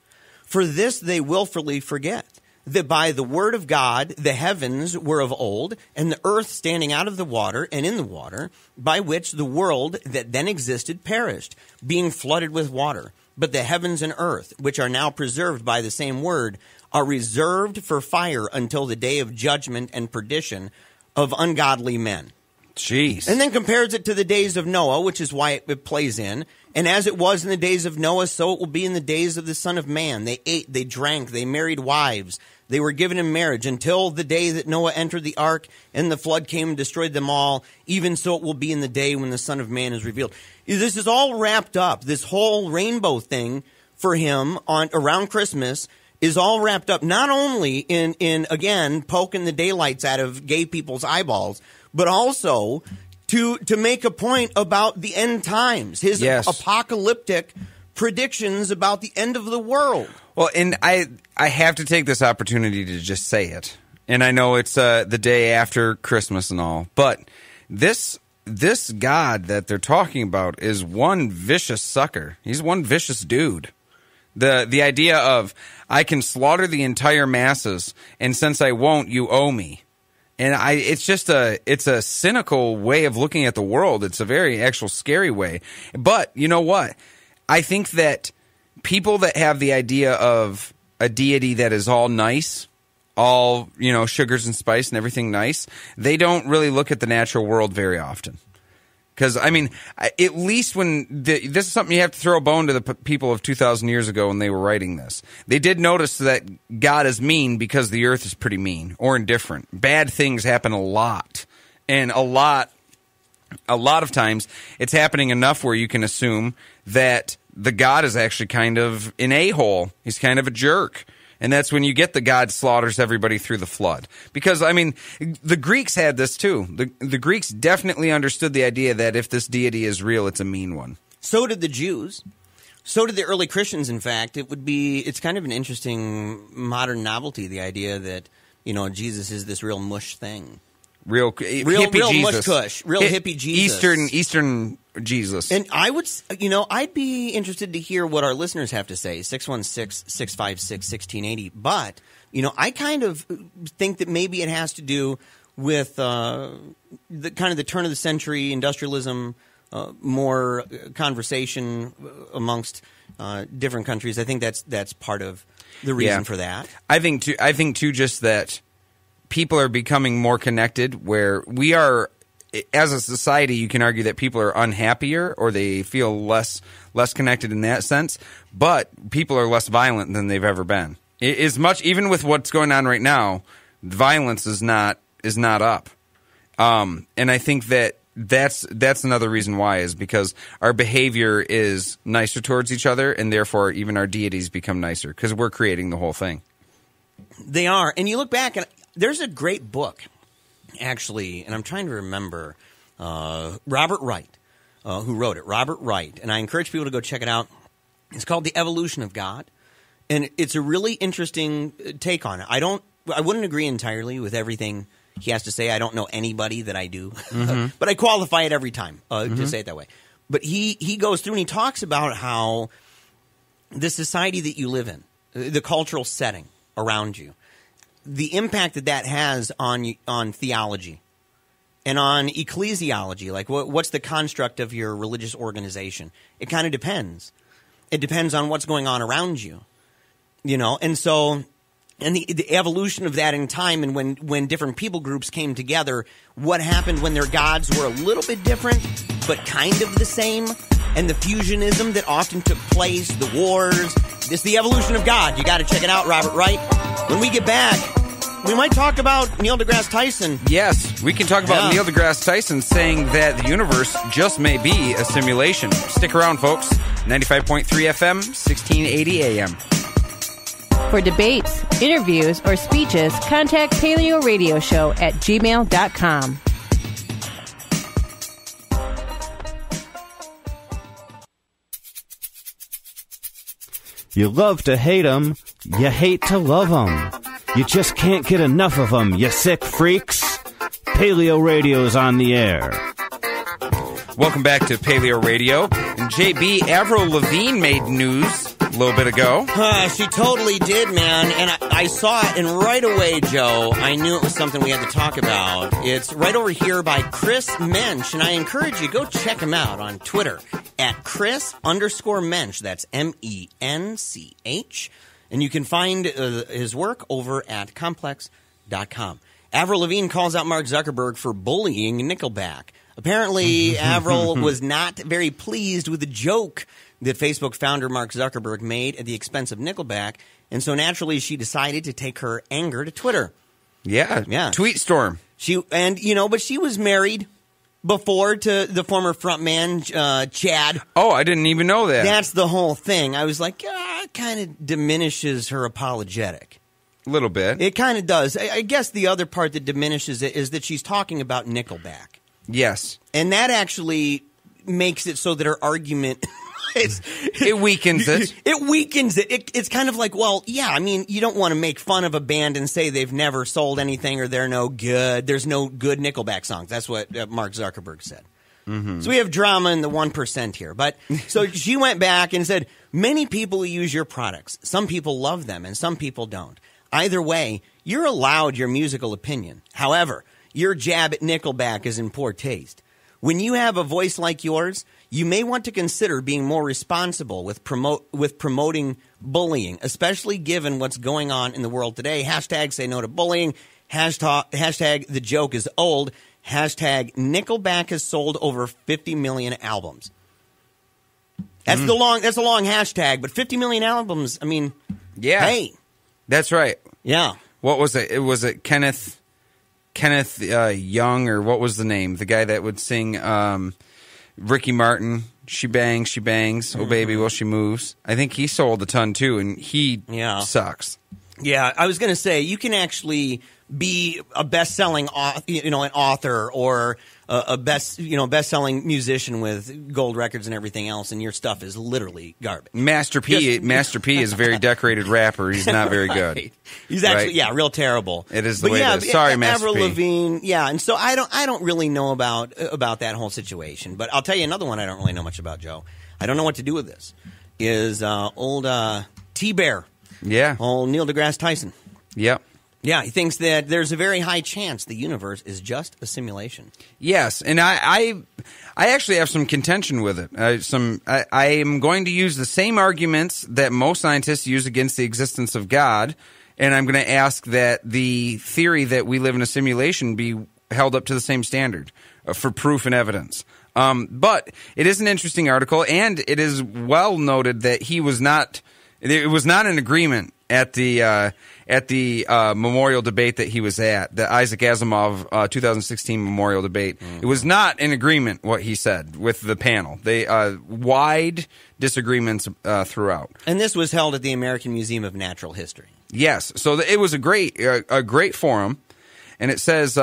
For this they willfully forget, that by the word of God the heavens were of old, and the earth standing out of the water and in the water, by which the world that then existed perished, being flooded with water. But the heavens and earth, which are now preserved by the same word, are reserved for fire until the day of judgment and perdition of ungodly men. Jeez. And then compares it to the days of Noah, which is why it plays in. And as it was in the days of Noah, so it will be in the days of the Son of Man. They ate, they drank, they married wives. They were given in marriage until the day that Noah entered the ark and the flood came and destroyed them all. Even so it will be in the day when the Son of Man is revealed. This is all wrapped up. This whole rainbow thing for him on around Christmas is all wrapped up not only in again, poking the daylights out of gay people's eyeballs, but also to make a point about the end times, his apocalyptic predictions about the end of the world. Well, and I have to take this opportunity to just say it. And I know it's the day after Christmas and all, but this God that they're talking about is one vicious sucker. He's one vicious dude. The idea of, I can slaughter the entire masses, and since I won't, you owe me. And it's just a cynical way of looking at the world. It's a very actual scary way. But you know what? I think that people that have the idea of a deity that is all nice, all, you know, sugars and spice and everything nice, they don't really look at the natural world very often. Because, I mean, at least when this is something you have to throw a bone to the people of 2,000 years ago when they were writing this. They did notice that God is mean because the earth is pretty mean or indifferent. Bad things happen a lot. And a lot of times it's happening enough where you can assume that the God is actually kind of an a-hole. He's kind of a jerk. And that's when you get the God slaughters everybody through the flood. Because, I mean, the Greeks had this too. The Greeks definitely understood the idea that if this deity is real, it's a mean one. So did the Jews. So did the early Christians, in fact. It's kind of an interesting modern novelty, the idea that, you know, Jesus is this real mush thing. Real Jesus. Mush cush. Real hippie Jesus. Eastern Jesus. And I would, you know, I'd be interested to hear what our listeners have to say, 616-656-1680. But, you know, I kind of think that maybe it has to do with the kind of the turn of the century industrialism, more conversation amongst different countries. I think that's part of the reason for that. I think too just that people are becoming more connected, where we are. As a society, you can argue that people are unhappier or they feel less connected in that sense, but people are less violent than they've ever been. As much, even with what's going on right now, violence is not up. And I think that that's another reason why, is because our behavior is nicer towards each other, and therefore even our deities become nicer because we're creating the whole thing. They are. And you look back, and there's a great book. Actually, and I'm trying to remember, Robert Wright, who wrote it, Robert Wright. And I encourage people to go check it out. It's called The Evolution of God. And it's a really interesting take on it. I wouldn't agree entirely with everything he has to say. I don't know anybody that I do. Mm-hmm. But I qualify it every time to say it that way. But he goes through and he talks about how the society that you live in, the cultural setting around you, the impact that has on theology and on ecclesiology, like what's the construct of your religious organization? It kind of depends. It depends on what's going on around you, you know. And so, and the evolution of that in time, and when different people groups came together, what happened when their gods were a little bit different but kind of the same, and the fusionism that often took place, the wars. It's The Evolution of God. You got to check it out, Robert Wright. When we get back, we might talk about Neil deGrasse Tyson. Yes, we can talk about Neil deGrasse Tyson saying that the universe just may be a simulation. Stick around, folks. 95.3 FM, 1680 AM. For debates, interviews, or speeches, contact Paleo Radio Show at gmail.com. You love to hate 'em, You hate to love them. You just can't get enough of them, you sick freaks. Paleo Radio's on the air. Welcome back to Paleo Radio. And JB, Avril Lavigne made news a little bit ago. She totally did, man. And I saw it, and right away, Joe, I knew it was something we had to talk about. It's right over here by Chris Mensch, and I encourage you, go check him out on Twitter at Chris_Mensch. That's M-E-N-C-H. And you can find his work over at complex.com. Avril Lavigne calls out Mark Zuckerberg for bullying Nickelback. Apparently, Avril was not very pleased with the joke that Facebook founder Mark Zuckerberg made at the expense of Nickelback, and so naturally she decided to take her anger to Twitter. Yeah. Tweet storm. But she was married before to the former frontman Chad. Oh, I didn't even know that. That's the whole thing. I was like, it kind of diminishes her apologetic. A little bit. It kind of does. I guess the other part that diminishes it is that she's talking about Nickelback. Yes. And that actually makes it so that her argument it weakens it. It weakens it. It's kind of like, well, yeah, I mean, you don't want to make fun of a band and say they've never sold anything or they're no good. There's no good Nickelback songs. That's what Mark Zuckerberg said. Mm-hmm. So we have drama in the 1% here. But so she went back and said, many people use your products. Some people love them and some people don't. Either way, you're allowed your musical opinion. However, your jab at Nickelback is in poor taste. When you have a voice like yours, you may want to consider being more responsible with promoting bullying, especially given what's going on in the world today. Hashtag say no to bullying. Hashtag the joke is old. Hashtag Nickelback has sold over 50 million albums. That's a long hashtag, but 50 million albums, I mean, yeah. Hey. That's right. Yeah. What was it? Was it Kenneth Young, or what was the name? The guy that would sing Ricky Martin, She Bangs, She Bangs, Oh Baby, Well She Moves. I think he sold a ton too, and he sucks. Yeah, I was going to say, you can actually be a best-selling an author or a best-selling musician with gold records and everything else, and your stuff is literally garbage. Master P is a very decorated rapper. He's not very good. Right. He's actually real terrible. It is the way it is. Sorry, Master P. Avril Lavigne, and so I don't really know about that whole situation, but I'll tell you another one I don't really know much about, Joe. I don't know what to do with this. Is old T-Bear. Yeah. Old Neil deGrasse Tyson. Yep. Yeah, he thinks that there's a very high chance the universe is just a simulation. Yes, and I actually have some contention with it. I am going to use the same arguments that most scientists use against the existence of God, and I'm going to ask that the theory that we live in a simulation be held up to the same standard for proof and evidence. But it is an interesting article, and it is well noted that it was not an agreement at the memorial debate that he was at, the Isaac Asimov 2016 memorial debate. Mm-hmm. It was not in agreement, what he said, with the panel. They wide disagreements throughout. And this was held at the American Museum of Natural History. Yes. So it was a great forum. And it says,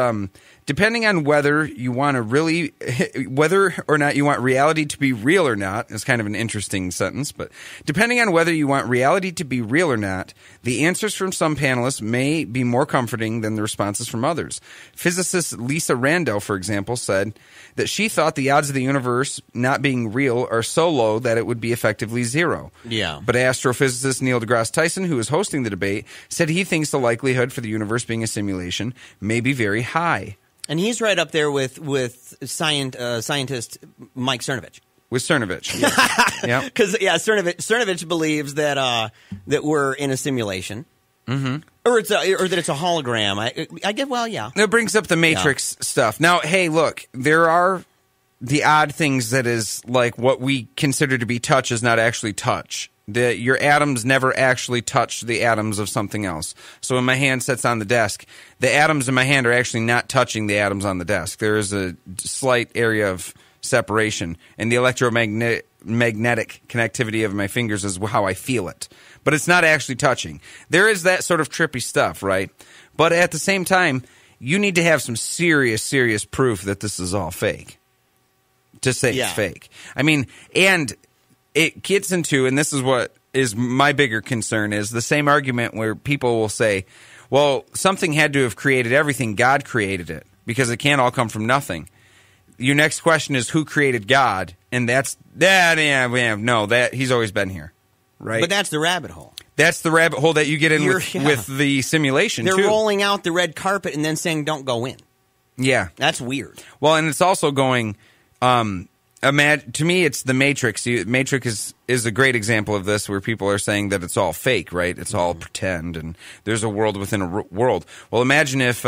depending on whether you want to really – whether or not you want reality to be real or not – it's kind of an interesting sentence, but depending on whether you want reality to be real or not, the answers from some panelists may be more comforting than the responses from others. Physicist Lisa Randall, for example, said that she thought the odds of the universe not being real are so low that it would be effectively zero. Yeah. But astrophysicist Neil deGrasse Tyson, who was hosting the debate, said he thinks the likelihood for the universe being a simulation may be very high. And he's right up there with scientist Mike Cernovich. With Cernovich. Yeah. Because, Cernovich believes that we're in a simulation. Mm-hmm. Or that it's a hologram. I get. That brings up the Matrix stuff. Now, hey, look, there are the odd things that is like what we consider to be touch is not actually touch. Your atoms never actually touch the atoms of something else. So when my hand sits on the desk, the atoms in my hand are actually not touching the atoms on the desk. There is a slight area of separation, and the electromagnetic connectivity of my fingers is how I feel it. But it's not actually touching. There is that sort of trippy stuff, right? But at the same time, you need to have some serious, serious proof that this is all fake to say it's fake. I mean, and it gets into, and this is what is my bigger concern, is the same argument where people will say, well, something had to have created everything. God created it, because it can't all come from nothing. Your next question is, who created God? And that's that. Yeah, no, that he's always been here, right? But that's the rabbit hole. That's the rabbit hole that you get in with the simulation. They're rolling out the red carpet and then saying, "Don't go in." Yeah, that's weird. Well, and it's also going. To me, it's the Matrix. Matrix is a great example of this, where people are saying that it's all fake, right? It's all pretend, and there's a world within a world. Well, imagine if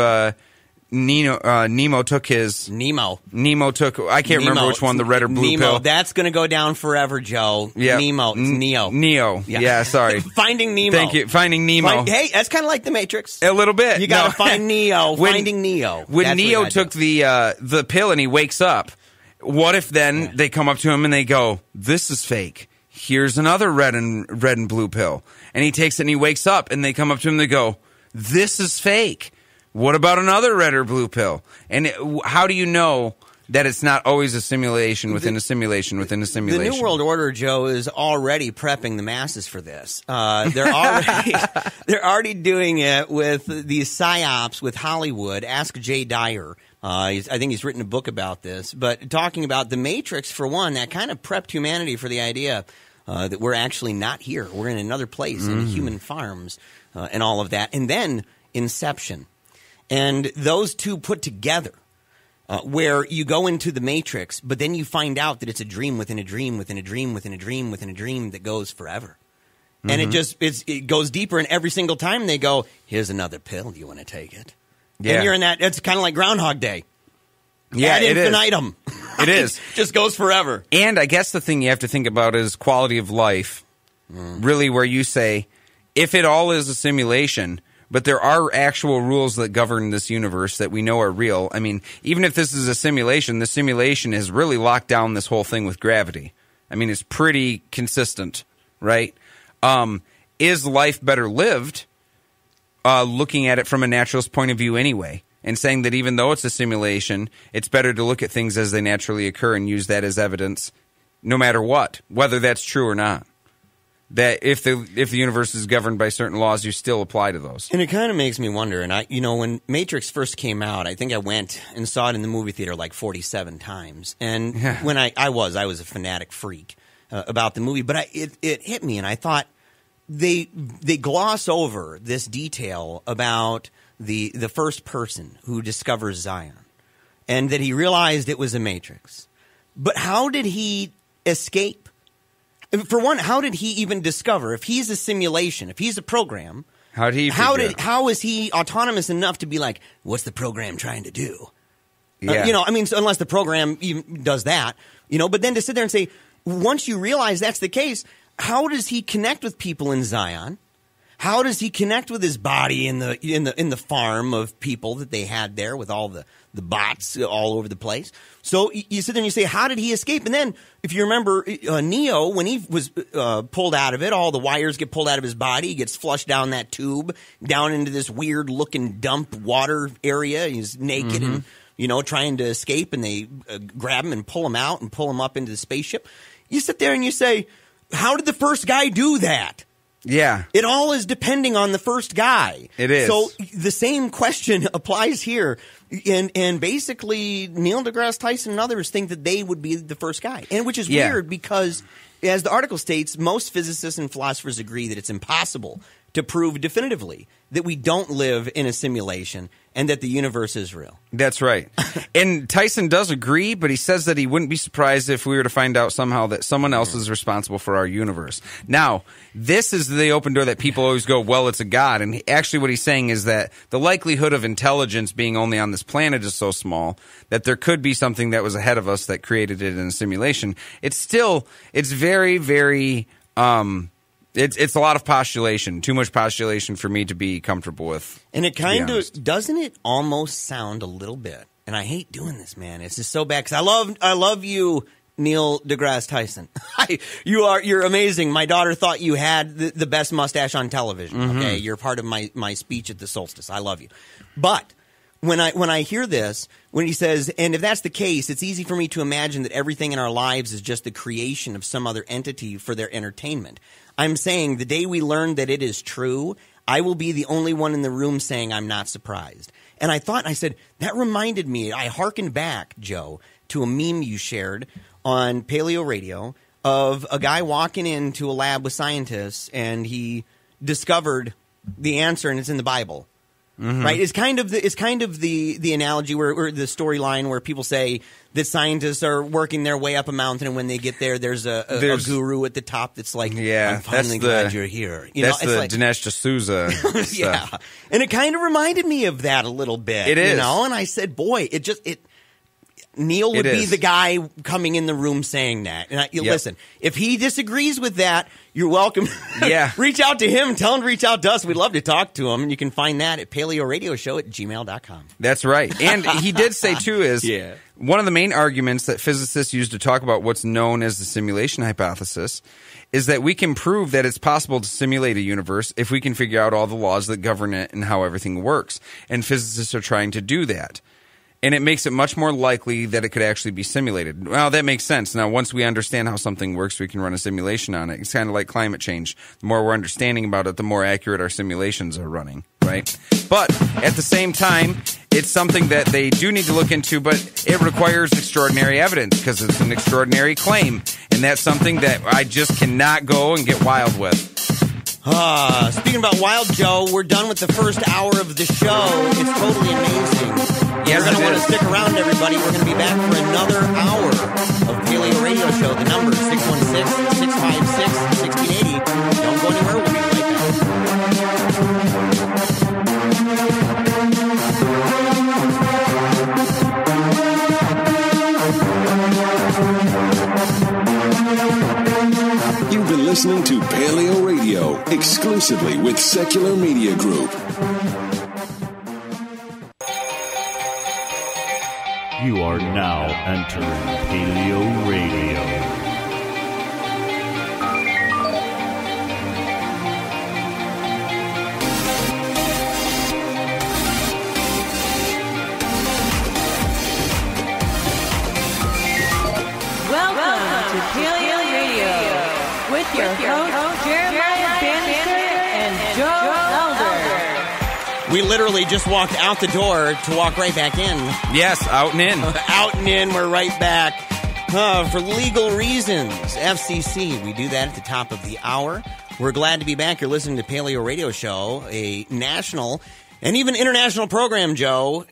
Nemo took I can't remember which one, the red or blue pill. That's going to go down forever, Joe. Yep. Nemo. It's Neo. Yeah, sorry. Finding Nemo. Thank you. Finding Nemo. Hey, that's kind of like the Matrix. A little bit. You got to find Neo. Finding Neo. When Neo took the pill and he wakes up, what if then they come up to him and they go, "This is fake. Here's another red and blue pill." And he takes it and he wakes up, and they come up to him and they go, "This is fake. What about another red or blue pill?" And how do you know that it's not always a simulation within a simulation within a simulation? The New World Order, Joe, is already prepping the masses for this. They're already doing it with these psyops with Hollywood. Ask Jay Dyer. I think he's written a book about this. But talking about the Matrix, for one, that kind of prepped humanity for the idea that we're actually not here. We're in another place, in human farms and all of that. And then Inception. And those two put together, where you go into the Matrix, but then you find out that it's a dream within a dream within a dream within a dream within a dream that goes forever. Mm-hmm. And it goes deeper, and every single time they go, "Here's another pill. Do you want to take it?" Yeah. And you're in that. It's kind of like Groundhog Day. Yeah, ad infinitum. It is. It just goes forever. And I guess the thing you have to think about is quality of life, really, where you say, if it all is a simulation— but there are actual rules that govern this universe that we know are real. I mean, even if this is a simulation, the simulation has really locked down this whole thing with gravity. I mean, it's pretty consistent, right? Is life better lived looking at it from a naturalist point of view anyway, and saying that even though it's a simulation, it's better to look at things as they naturally occur and use that as evidence no matter what, whether that's true or not? That if the universe is governed by certain laws, you still apply to those. And it kind of makes me wonder. And when Matrix first came out, I think I went and saw it in the movie theater like 47 times. And when I was a fanatic freak about the movie, but it hit me, and I thought they gloss over this detail about the first person who discovers Zion, and that he realized it was a Matrix. But how did he escape? For one, how did he even discover? If he's a simulation, if he's a program, how is he autonomous enough to be like, what's the program trying to do? Yeah. So unless the program even does that, but then to sit there and say, once you realize that's the case, how does he connect with people in Zion? How does he connect with his body in the farm of people that they had there with all the bots all over the place? So you sit there and you say, how did he escape? And then if you remember Neo, when he was pulled out of it, all the wires get pulled out of his body. He gets flushed down that tube, down into this weird-looking dump water area. He's naked and trying to escape, and they grab him and pull him out and pull him up into the spaceship. You sit there and you say, how did the first guy do that? Yeah. It all is depending on the first guy. It is. So the same question applies here. And basically Neil deGrasse Tyson and others think that they would be the first guy. And which is weird, because as the article states, most physicists and philosophers agree that it's impossible to prove definitively that we don't live in a simulation and that the universe is real. That's right. And Tyson does agree, but he says that he wouldn't be surprised if we were to find out somehow that someone else is responsible for our universe. Now, this is the open door that people always go, well, it's a god. And actually what he's saying is that the likelihood of intelligence being only on this planet is so small that there could be something that was ahead of us that created it in a simulation. It's very, very... It's a lot of postulation, too much postulation for me to be comfortable with. And it kind of – doesn't it almost sound a little bit – and I hate doing this, man. It's just so bad because I love you, Neil deGrasse Tyson. You're amazing. My daughter thought you had the best mustache on television. Okay, you're part of my speech at the solstice. I love you. But When I hear this, when he says, and if that's the case, it's easy for me to imagine that everything in our lives is just the creation of some other entity for their entertainment. I'm saying the day we learn that it is true, I will be the only one in the room saying I'm not surprised. And I thought, I said, that reminded me, I hearkened back, Joe, to a meme you shared on Paleo Radio of a guy walking into a lab with scientists and he discovered the answer and it's in the Bible. Mm-hmm. Right, it's kind of the analogy where the storyline where people say that scientists are working their way up a mountain, and when they get there, there's a guru at the top that's like, "Yeah, I'm finally glad you're here." You that's know, it's the like, Dinesh D'Souza. Yeah, and it kind of reminded me of that a little bit. It is, you know. And I said, "Boy, it just it." Neil would be the guy coming in the room saying that. And listen, if he disagrees with that, you're welcome. Yeah. Reach out to him. Tell him to reach out to us. We'd love to talk to him. And you can find that at paleoradioshow@gmail.com. That's right. And he did say, too, is one of the main arguments that physicists use to talk about what's known as the simulation hypothesis is that we can prove that it's possible to simulate a universe if we can figure out all the laws that govern it and how everything works. And physicists are trying to do that. And it makes it much more likely that it could actually be simulated. Well, that makes sense. Now, once we understand how something works, we can run a simulation on it. It's kind of like climate change. The more we're understanding about it, the more accurate our simulations are running, right? But at the same time, it's something that they do need to look into, but it requires extraordinary evidence because it's an extraordinary claim. And that's something that I just cannot go and get wild with. Speaking about Wild Joe, we're done with the first hour of the show. It's totally amazing. Yes, you're going to want to stick around, everybody. We're going to be back for another hour of Paleo Radio Show. The number is 616-656-1680. Don't go anywhere. We'll be right back. Listening to Paleo Radio exclusively with Secular Media Group. You are now entering Paleo Radio. Welcome to Paleo Radio. With your host, Jeremiah Bannister and Joe Elder. We literally just walked out the door to walk right back in. Yes, out and in. Out and in, we're right back. For legal reasons, FCC, we do that at the top of the hour. We're glad to be back. You're listening to Paleo Radio Show, a national and even international program, Joe.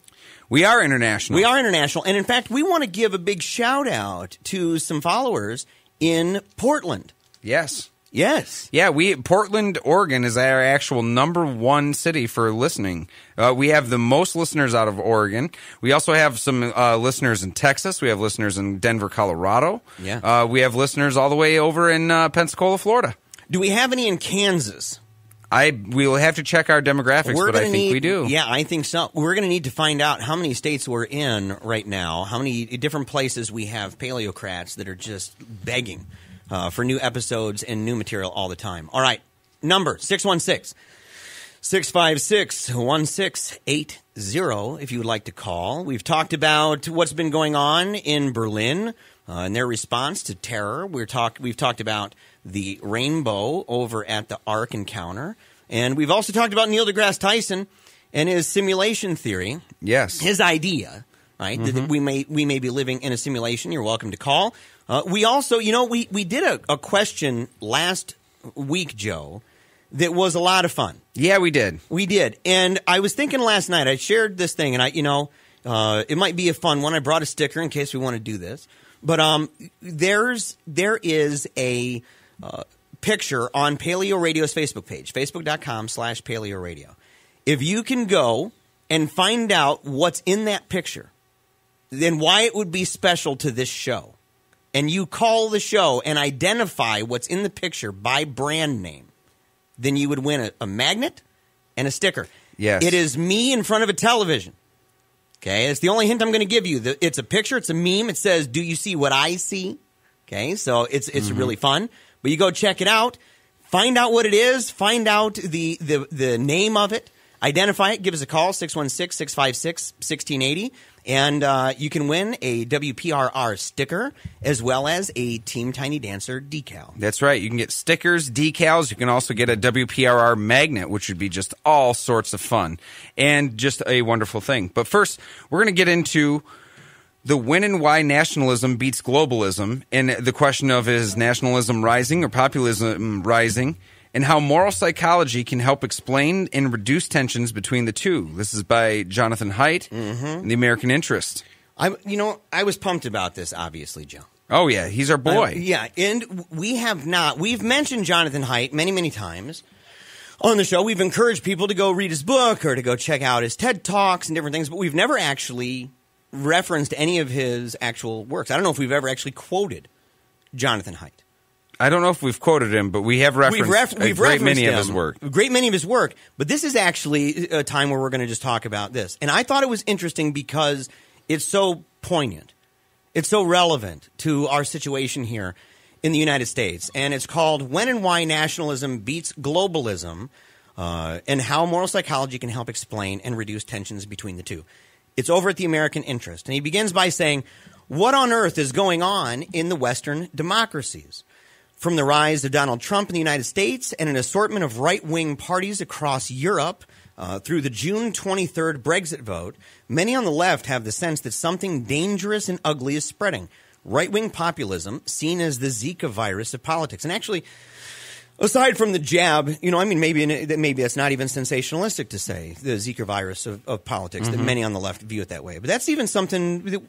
We are international. We are international. And in fact, we want to give a big shout out to some followers in Portland. Yes. Yes. Yeah, Portland, Oregon is our actual number one city for listening. We have the most listeners out of Oregon. We also have some listeners in Texas. We have listeners in Denver, Colorado. Yeah. We have listeners all the way over in Pensacola, Florida. Do we have any in Kansas? We will have to check our demographics, but I think we do. Yeah, I think so. We're going to need to find out how many states we're in right now, how many different places we have paleocrats that are just begging for new episodes and new material all the time. All right. Number 616-656-1680 if you would like to call. We've talked about what's been going on in Berlin and their response to terror. We've talked about the rainbow over at the Ark encounter. And we've also talked about Neil deGrasse Tyson and his simulation theory. Yes. His idea, right? Mm-hmm. That we may be living in a simulation. You're welcome to call. We also, you know, we did a question last week, Joe, that was a lot of fun. Yeah, we did. We did. And I was thinking last night, I shared this thing, and it might be a fun one. I brought a sticker in case we want to do this. But there is a picture on Paleo Radio's Facebook page, facebook.com/Paleo Radio. If you can go and find out what's in that picture, then why it would be special to this show. And you call the show and identify what's in the picture by brand name, then you would win a magnet and a sticker. Yes. It is me in front of a television. Okay, it's the only hint I'm going to give you. It's a picture. It's a meme. It says, "Do you see what I see?" Okay, so it's really fun. But you go check it out. Find out what it is. Find out the name of it. Identify it. Give us a call, 616-656-1680. And you can win a WPRR sticker as well as a Team Tiny Dancer decal. That's right. You can get stickers, decals. You can also get a WPRR magnet, which would be just all sorts of fun and just a wonderful thing. But first, we're going to get into the when and why nationalism beats globalism and the question of is nationalism rising or populism rising, and how moral psychology can help explain and reduce tensions between the two. This is by Jonathan Haidt and The American Interest. I was pumped about this, obviously, Joe. Oh, yeah. He's our boy. And we've mentioned Jonathan Haidt many, many times on the show. We've encouraged people to go read his book or to go check out his TED Talks and different things, but we've never actually referenced any of his actual works. I don't know if we've ever actually quoted Jonathan Haidt. I don't know if we've quoted him, but we have referenced a great many of his work. But this is actually a time where we're going to just talk about this. And I thought it was interesting because it's so poignant. It's so relevant to our situation here in the United States. And it's called When and Why Nationalism Beats Globalism, and How Moral Psychology Can Help Explain and Reduce Tensions Between the Two. It's over at The American Interest. And he begins by saying, what on earth is going on in the Western democracies? From the rise of Donald Trump in the United States and an assortment of right-wing parties across Europe through the June 23rd Brexit vote, many on the left have the sense that something dangerous and ugly is spreading. Right-wing populism seen as the Zika virus of politics. And actually, aside from the jab, maybe that's not even sensationalistic to say, the Zika virus of politics, that many on the left view it that way. But that's even something that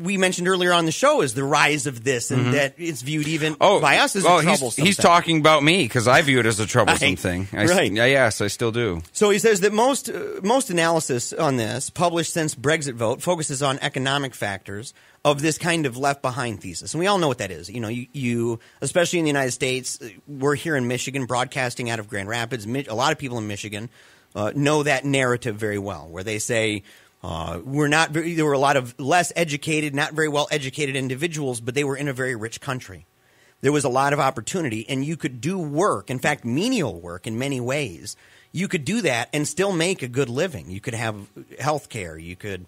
we mentioned earlier on the show is the rise of this, and that it's viewed even by us as a troublesome thing. He's talking about me because I view it as a troublesome thing. Yes, I still do. So he says that most analysis on this published since Brexit vote focuses on economic factors of this kind of left-behind thesis. And we all know what that is. You especially in the United States, we're here in Michigan broadcasting out of Grand Rapids. A lot of people in Michigan know that narrative very well where they say – there were a lot of less educated, not very well educated individuals, but they were in a very rich country. There was a lot of opportunity, and you could do work, in fact, menial work in many ways. You could do that and still make a good living. You could have health care. You could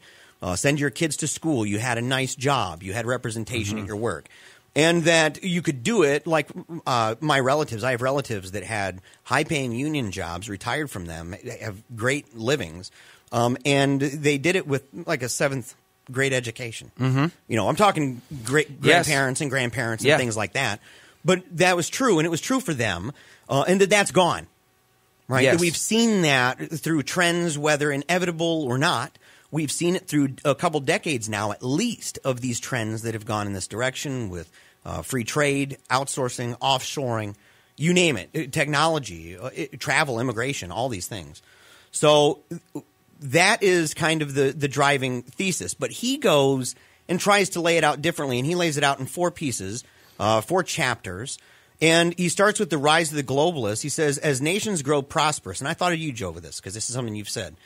send your kids to school. You had a nice job. You had representation at your work. And that you could do it like my relatives. I have relatives that had high-paying union jobs, retired from them, have great livings. And they did it with like a seventh-grade education. I'm talking great-grandparents and grandparents and things like that. But that was true, and it was true for them, and that's gone, right? Yes. We've seen that through trends, whether inevitable or not. We've seen it through a couple decades now at least of these trends that have gone in this direction with free trade, outsourcing, offshoring, you name it, technology, travel, immigration, all these things. So that is kind of the driving thesis. But he goes and tries to lay it out differently, and he lays it out in four pieces, four chapters. And he starts with the rise of the globalists. He says, as nations grow prosperous – and I thought of you, Joe, with this because this is something you've said.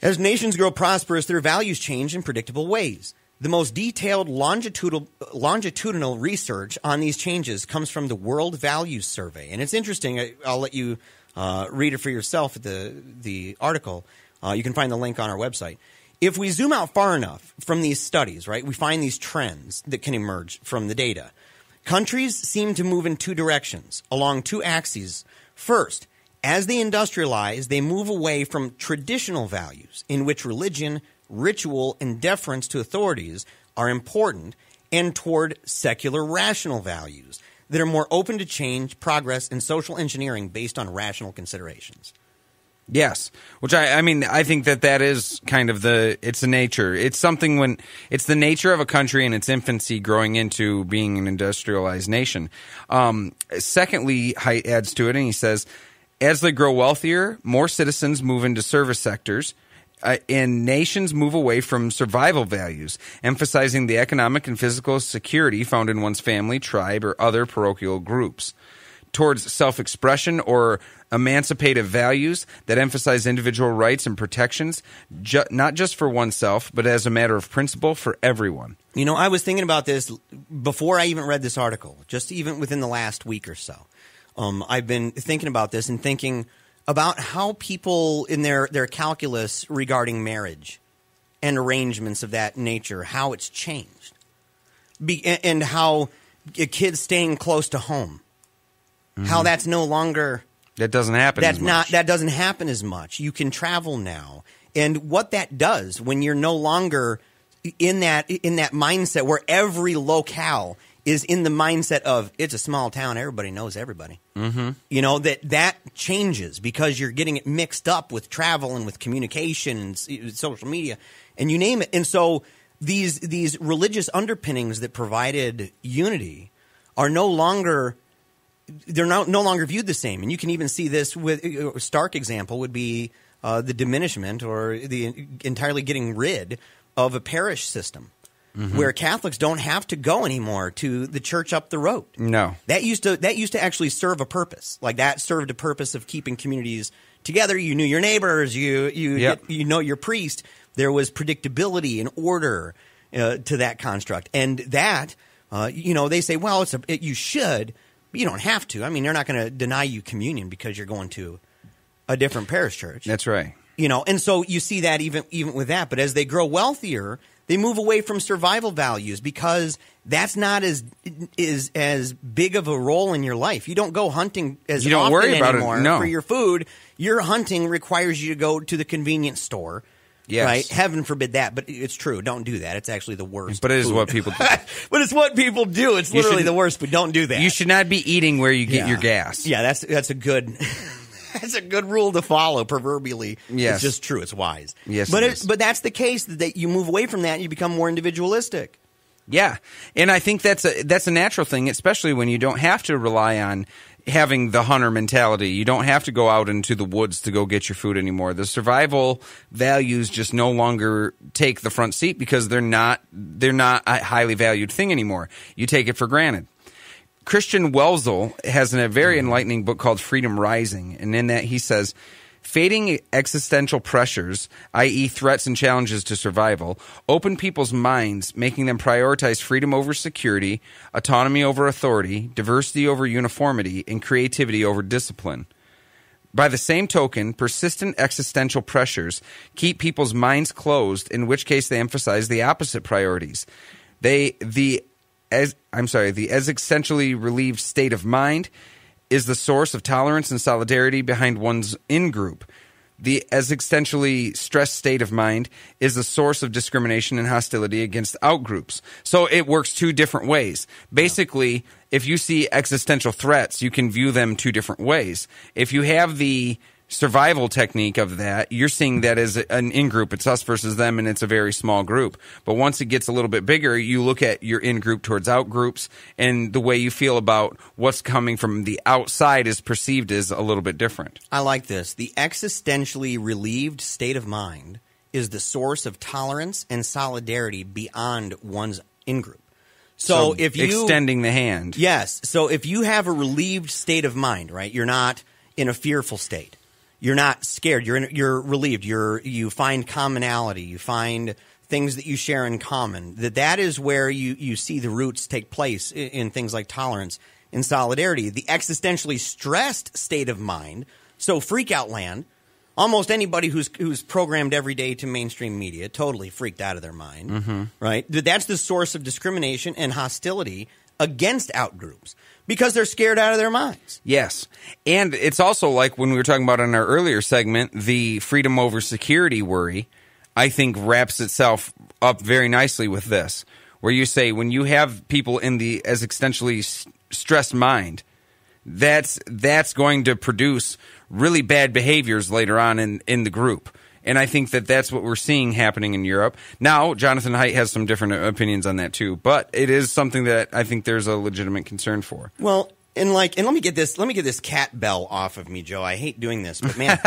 As nations grow prosperous, their values change in predictable ways. The most detailed longitudinal research on these changes comes from the World Values Survey. And it's interesting. I'll let you read it for yourself at the article. You can find the link on our website. If we zoom out far enough from these studies, right, we find these trends that can emerge from the data. Countries seem to move in two directions, along two axes. First, as they industrialize, they move away from traditional values in which religion, ritual, and deference to authorities are important, and toward secular rational values that are more open to change, progress, and social engineering based on rational considerations. Yes, which I think that is kind of it's the nature. It's something when it's the nature of a country in its infancy growing into being an industrialized nation. Secondly, Haidt adds to it, and he says, as they grow wealthier, more citizens move into service sectors, and nations move away from survival values, emphasizing the economic and physical security found in one's family, tribe, or other parochial groups, towards self-expression or emancipative values that emphasize individual rights and protections, not just for oneself, but as a matter of principle for everyone. I was thinking about this before I even read this article, just even within the last week or so. I've been thinking about this and thinking about how people in their calculus regarding marriage and arrangements of that nature, how it's changed, and how kids staying close to home, how that's no longer that doesn't happen as much. You can travel now, and what that does when you're no longer in that mindset where every locale is in the mindset of it's a small town, everybody knows everybody. You know, that changes because you're getting it mixed up with travel and with communication and social media and you name it. And so these religious underpinnings that provided unity are no longer they're no longer viewed the same. And you can even see this with a stark example would be the diminishment or the entirely getting rid of a parish system. Where Catholics don't have to go anymore to the church up the road. No. That used to actually serve a purpose. Like that served a purpose of keeping communities together. You knew your neighbors, you know your priest. There was predictability and order to that construct. And that you know, they say, well, you should, but you don't have to. I mean, they're not going to deny you communion because you're going to a different parish church. That's right. You know, and so you see that even with that, but as they grow wealthier, they move away from survival values because that's not as big of a role in your life. You don't go hunting as you don't worry about anymore for your food. Your hunting requires you to go to the convenience store. Yes. Right? Heaven forbid that, but it's true. Don't do that. It's actually the worst. But it is what people do. But it's what people do. It's literally the worst, but don't do that. You should not be eating where you get your gas. Yeah, that's a good that's a good rule to follow, proverbially. Yes. It's just true. It's wise. Yes, but that's the case, that you move away from that and you become more individualistic. Yeah, and I think that's a natural thing, especially when you don't have to rely on having the hunter mentality. You don't have to go out into the woods to go get your food anymore. The survival values just no longer take the front seat because they're not a highly valued thing anymore. You take it for granted. Christian Welzel has a very enlightening book called Freedom Rising, and in that he says, fading existential pressures, i.e. threats and challenges to survival, open people's minds, making them prioritize freedom over security, autonomy over authority, diversity over uniformity, and creativity over discipline. By the same token, persistent existential pressures keep people's minds closed, in which case they emphasize the opposite priorities. The existentially relieved state of mind is the source of tolerance and solidarity behind one's in-group. The existentially stressed state of mind is the source of discrimination and hostility against out-groups. So it works two different ways. Basically, if you see existential threats, you can view them two different ways. If you have the survival technique of that, you're seeing that as an in-group. It's us versus them, and it's a very small group. But once it gets a little bit bigger, you look at your in-group towards out-groups, and the way you feel about what's coming from the outside is perceived as a little bit different. I like this. The existentially relieved state of mind is the source of tolerance and solidarity beyond one's in-group. So if you— extending the hand. Yes. So if you have a relieved state of mind, right, you're not in a fearful state. You're not scared. You're relieved. You find commonality. You find things that you share in common. That is where you see the roots take place in things like tolerance and solidarity. The existentially stressed state of mind, so freakout land, almost anybody who's programmed every day to mainstream media, totally freaked out of their mind, right? That's the source of discrimination and hostility against outgroups, because they're scared out of their minds. Yes. And it's also like when we were talking about in our earlier segment, the freedom over security worry, I think, wraps itself up very nicely with this, where you say when you have people in the as existentially stressed mind, that's going to produce really bad behaviors later on in the group. And I think that's what we're seeing happening in Europe. Now, Jonathan Haidt has some different opinions on that too, but it is something that I think there's a legitimate concern for. Well, and let me get this cat bell off of me, Joe. I hate doing this, but man,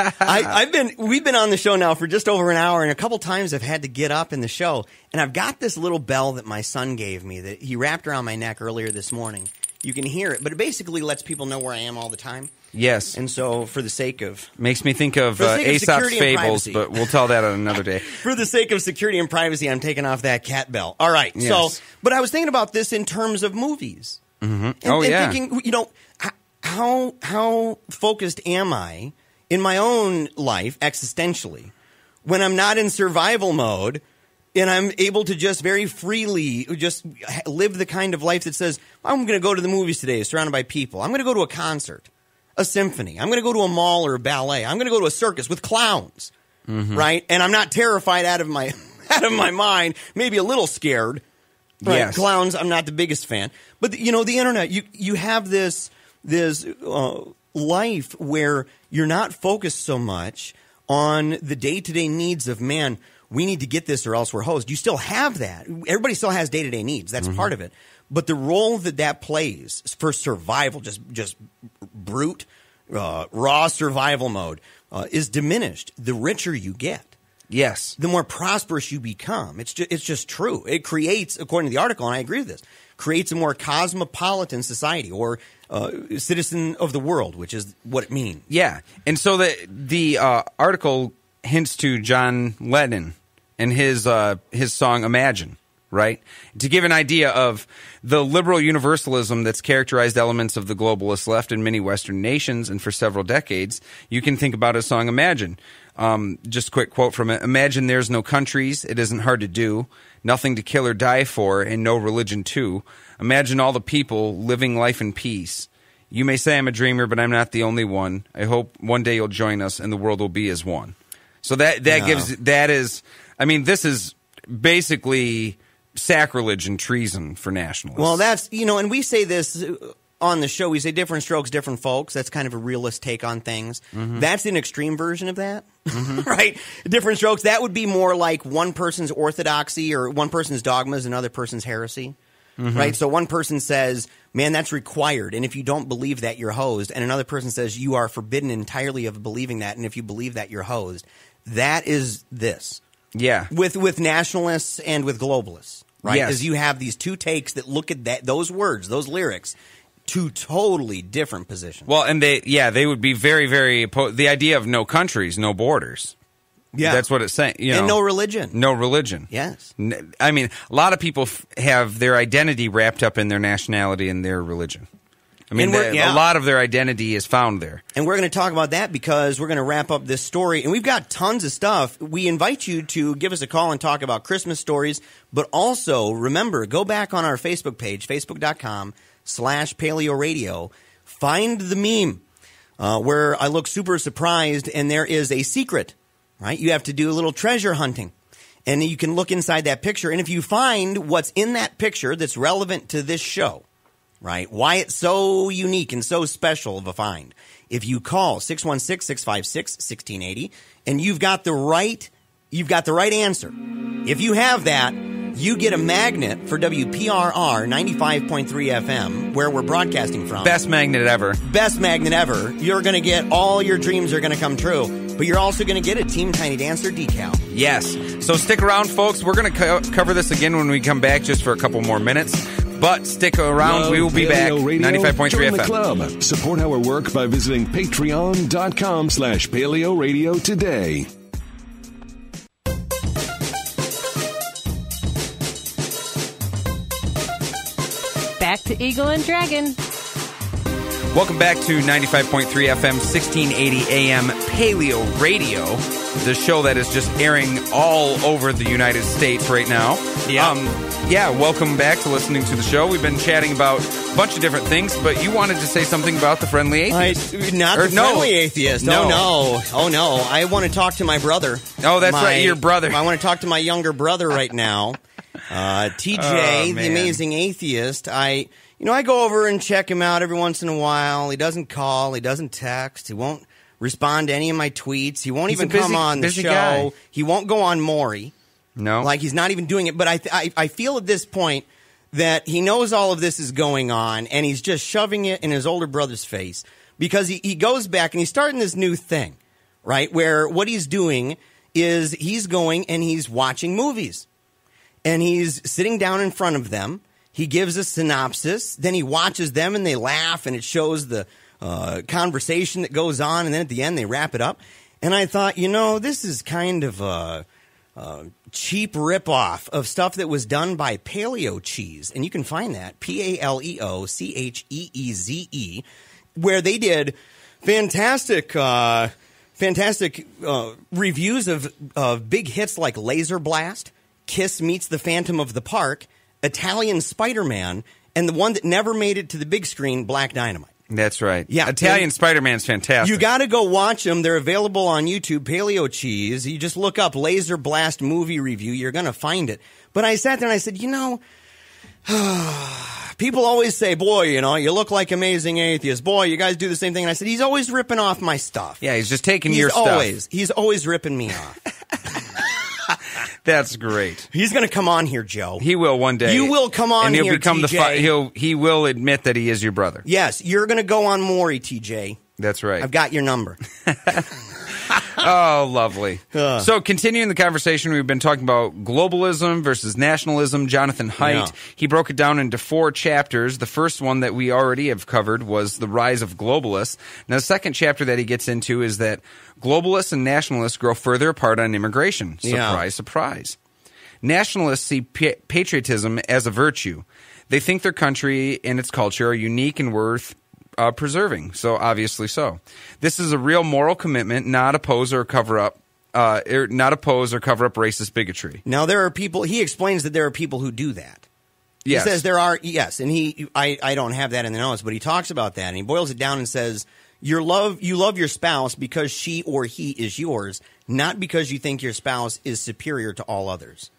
we've been on the show now for just over an hour, and a couple times I've had to get up in the show, and I've got this little bell that my son gave me that he wrapped around my neck earlier this morning. You can hear it, but it basically lets people know where I am all the time. Yes. And so for the sake of... Makes me think of Aesop's Fables, but we'll tell that on another day. For the sake of security and privacy, I'm taking off that cat bell. All right. Yes. So, but I was thinking about this in terms of movies. And thinking, you know, how focused am I in my own life existentially when I'm not in survival mode and I'm able to just very freely just live the kind of life that says, I'm going to go to the movies today surrounded by people. I'm going to go to a concert, a symphony. I'm going to go to a mall or a ballet. I'm going to go to a circus with clowns, right? And I'm not terrified out of my mind, maybe a little scared. But yes. Clowns, I'm not the biggest fan. But, you know, the internet, you have this life where you're not focused so much on the day-to-day needs of man. We need to get this or else we're hosed. You still have that. Everybody still has day-to-day needs. That's part of it. But the role that plays for survival, just brute, raw survival mode, is diminished the richer you get. Yes. The more prosperous you become. It's just true. It creates, according to the article, and I agree with this, creates a more cosmopolitan society or citizen of the world, which is what it means. Yeah. And so the article hints to John Lennon and his song Imagine, right? To give an idea of the liberal universalism that's characterized elements of the globalist left in many Western nations and for several decades, you can think about his song Imagine. Just a quick quote from it. Imagine there's no countries. It isn't hard to do. Nothing to kill or die for, and no religion too. Imagine all the people living life in peace. You may say I'm a dreamer, but I'm not the only one. I hope one day you'll join us and the world will be as one. So this is basically sacrilege and treason for nationalists. Well, that's, you know, and we say this on the show. We say different strokes, different folks. That's kind of a realist take on things. That's an extreme version of that, right? Different strokes. That would be more like one person's orthodoxy or one person's dogmas and another person's heresy, right? So one person says, man, that's required. And if you don't believe that, you're hosed. And another person says, you are forbidden entirely of believing that. And if you believe that, you're hosed. That is this. Yeah. With nationalists and with globalists, right? Because you have these two takes that look at that, those words, those lyrics, two totally different positions. Well, and they would be very, very opposed. The idea of no countries, no borders. Yeah. That's what it's saying. You know, and no religion. No religion. Yes. I mean, a lot of people have their identity wrapped up in their nationality and their religion. I mean, a lot of their identity is found there. And we're going to talk about that because we're going to wrap up this story. And we've got tons of stuff. We invite you to give us a call and talk about Christmas stories. But also, remember, go back on our Facebook page, facebook.com/paleo radio. Find the meme where I look super surprised and there is a secret, right? You have to do a little treasure hunting. And you can look inside that picture. And if you find what's in that picture that's relevant to this show, right, why it's so unique and so special of a find, if you call 616-656-1680 and you've got the right answer, if you have that, you get a magnet for WPRR 95.3 FM, where we're broadcasting from. Best magnet ever. Best magnet ever. You're going to get all your dreams are going to come true, but you're also going to get a Team Tiny Dancer decal. Yes. So stick around, folks. We're going to cover this again when we come back just for a couple more minutes. But stick around. Love, we will be back. 95.3 FM. The club. Support our work by visiting patreon.com/paleo radio today. Back to Eagle and Dragon. Welcome back to 95.3 FM, 1680 AM, Paleo Radio, the show that is just airing all over the United States right now. Yeah. Welcome back to listening to the show. We've been chatting about a bunch of different things, but you wanted to say something about the friendly atheist. Friendly atheist. No. Oh, no. I want to talk to my brother. Oh, that's right, your brother. I want to talk to my younger brother right now. TJ, the amazing atheist. I go over and check him out every once in a while. He doesn't call. He doesn't text. He won't respond to any of my tweets. He won't even come on the show. Guy. He won't go on Maury. No. Like, he's not even doing it. But I feel at this point that he knows all of this is going on, and he's just shoving it in his older brother's face because he goes back and he's starting this new thing, right, where what he's doing is he's going and he's watching movies. And he's sitting down in front of them. He gives a synopsis. Then he watches them, and they laugh, and it shows the conversation that goes on. And then at the end, they wrap it up. And I thought, you know, this is kind of a cheap ripoff of stuff that was done by Paleo Cheese. And you can find that, P-A-L-E-O-C-H-E-E-Z-E, where they did fantastic Fantastic reviews of big hits like Laser Blast, Kiss Meets the Phantom of the Park, Italian Spider-Man, and the one that never made it to the big screen, Black Dynamite. That's right. Yeah, Italian Spider-Man's fantastic. You got to go watch them. They're available on YouTube, Paleo Cheese. You just look up Laser Blast movie review. You're going to find it. But I sat there and I said, you know, people always say, boy, you know, you look like Amazing Atheist. Boy, you guys do the same thing. And I said, he's always ripping off my stuff. Yeah, he's just taking your stuff. He's always ripping me off. That's great. He's going to come on here, Joe. He will one day. You will come on and he'll here, become TJ. He will admit that he is your brother. Yes, you're going to go on Maury, TJ. That's right. I've got your number. Oh, lovely. So continuing the conversation, we've been talking about globalism versus nationalism, Jonathan Haidt. Yeah. He broke it down into four chapters. The first one that we already have covered was the rise of globalists. Now, the second chapter that he gets into is that globalists and nationalists grow further apart on immigration. Surprise, yeah. Surprise. Nationalists see patriotism as a virtue. They think their country and its culture are unique and worth preserving, so obviously so. This is a real moral commitment, not oppose or cover up, racist bigotry. Now there are people. He explains that there are people who do that. Yes. He says there are. Yes, and I don't have that in the notes, but he talks about that and he boils it down and says you love your spouse because she or he is yours, not because you think your spouse is superior to all others.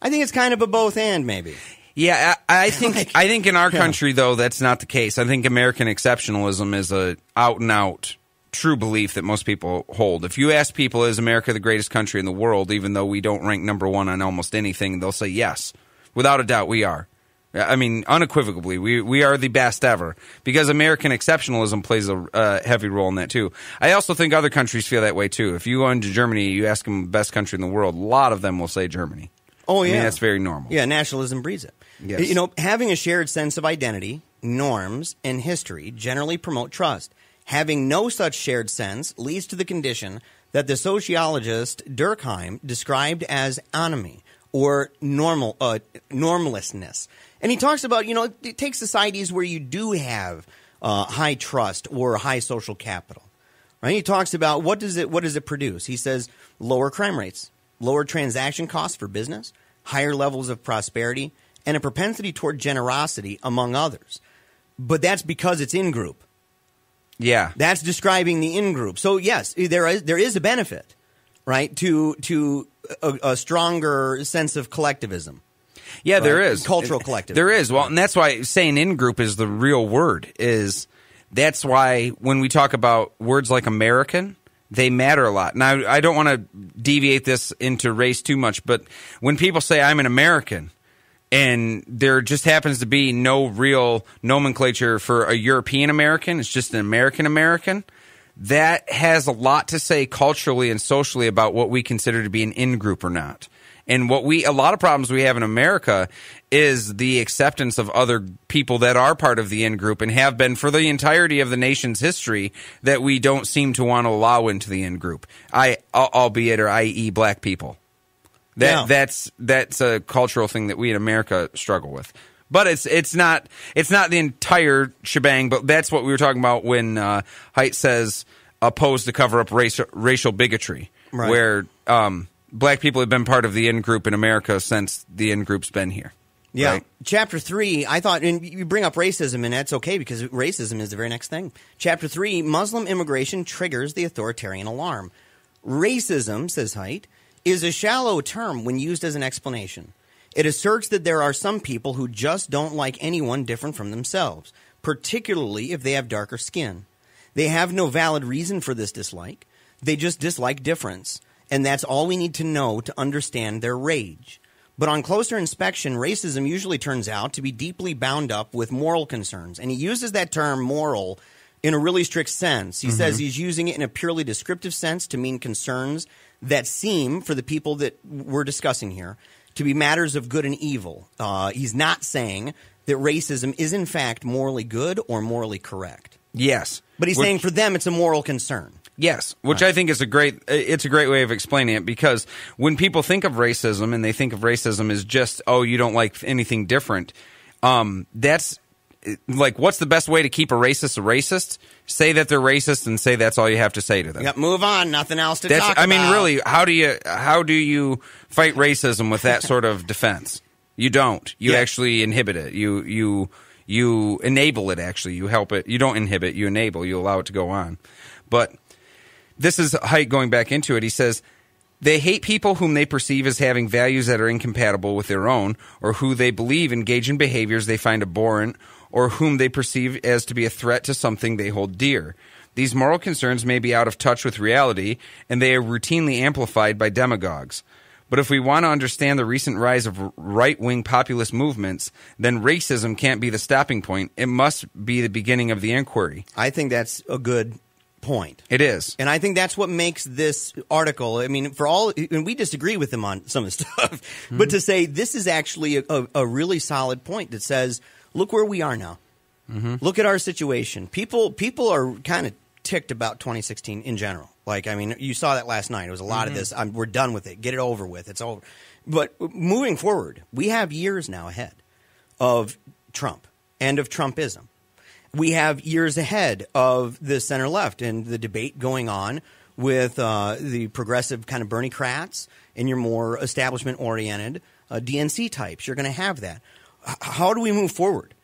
I think it's kind of a both and maybe. Yeah, I think in our country though that's not the case. I think American exceptionalism is a out and out true belief that most people hold. If you ask people, is America the greatest country in the world, even though we don't rank number one on almost anything, they'll say yes, without a doubt we are. I mean, unequivocally, we are the best ever because American exceptionalism plays a heavy role in that too. I also think other countries feel that way too. If you go into Germany, you ask them the best country in the world, a lot of them will say Germany. Oh yeah, I mean, that's very normal. Yeah, nationalism breeds it. Yes. You know, having a shared sense of identity, norms, and history generally promote trust. Having no such shared sense leads to the condition that the sociologist Durkheim described as anomie, or normalness. And he talks about, you know, it takes societies where you do have high trust or high social capital. Right? He talks about what does it produce? He says lower crime rates, lower transaction costs for business, higher levels of prosperity, and a propensity toward generosity, among others. But that's because it's in-group. Yeah. That's describing the in-group. So, yes, there is a benefit, right, to a stronger sense of collectivism. Yeah, right? There is. Cultural collectivism. There is. Well, and that's why saying in-group is the real word. That's why when we talk about words like American, they matter a lot. Now, I don't want to deviate this into race too much, but when people say I'm an American – and there just happens to be no real nomenclature for a European American. It's just an American American. That has a lot to say culturally and socially about what we consider to be an in-group or not. And a lot of problems we have in America is the acceptance of other people that are part of the in-group and have been for the entirety of the nation's history that we don't seem to want to allow into the in-group, i.e. black people. That's a cultural thing that we in America struggle with, but it's not the entire shebang. But that's what we were talking about when Haidt says opposed to cover up racial bigotry, right. Where black people have been part of the in-group in America since the in-group's been here. Yeah, right? Chapter 3. I thought, and you bring up racism, and that's okay because racism is the very next thing. Chapter 3: Muslim immigration triggers the authoritarian alarm. Racism, says Haidt, is a shallow term when used as an explanation. It asserts that there are some people who just don't like anyone different from themselves, particularly if they have darker skin. They have no valid reason for this dislike. They just dislike difference, and that's all we need to know to understand their rage. But on closer inspection, racism usually turns out to be deeply bound up with moral concerns, and he uses that term moral in a really strict sense. He says he's using it in a purely descriptive sense to mean concerns that seem, for the people that we're discussing here, to be matters of good and evil. He's not saying that racism is in fact morally good or morally correct. Yes. But he's saying for them it's a moral concern. Yes, which I think is a great way of explaining it, because when people think of racism and they think of racism as just, oh, you don't like anything different, that's like, what's the best way to keep a racist a racist? Say that they're racist and say that's all you have to say to them. Yep, move on. Nothing else to talk about. I mean, really, how do you fight racism with that sort of defense? You don't. You actually inhibit it. You enable it, actually. You help it. You don't inhibit. You enable. You allow it to go on. But this is Haidt going back into it. He says, they hate people whom they perceive as having values that are incompatible with their own, or who they believe engage in behaviors they find abhorrent, or whom they perceive as to be a threat to something they hold dear. These moral concerns may be out of touch with reality, and they are routinely amplified by demagogues. But if we want to understand the recent rise of right-wing populist movements, then racism can't be the stopping point. It must be the beginning of the inquiry. I think that's a good point. It is. And I think that's what makes this article, I mean, for all, and we disagree with him on some of the stuff, mm-hmm. but to say this is actually a really solid point that says, look where we are now. Mm-hmm. Look at our situation. People are kind of ticked about 2016 in general. Like, I mean, you saw that last night. It was a lot mm-hmm. of this. We're done with it. Get it over with. It's over. But moving forward, we have years now ahead of Trump and of Trumpism. We have years ahead of the center left and the debate going on with the progressive kind of Bernie Krats and your more establishment-oriented DNC types. You're going to have that. How do we move forward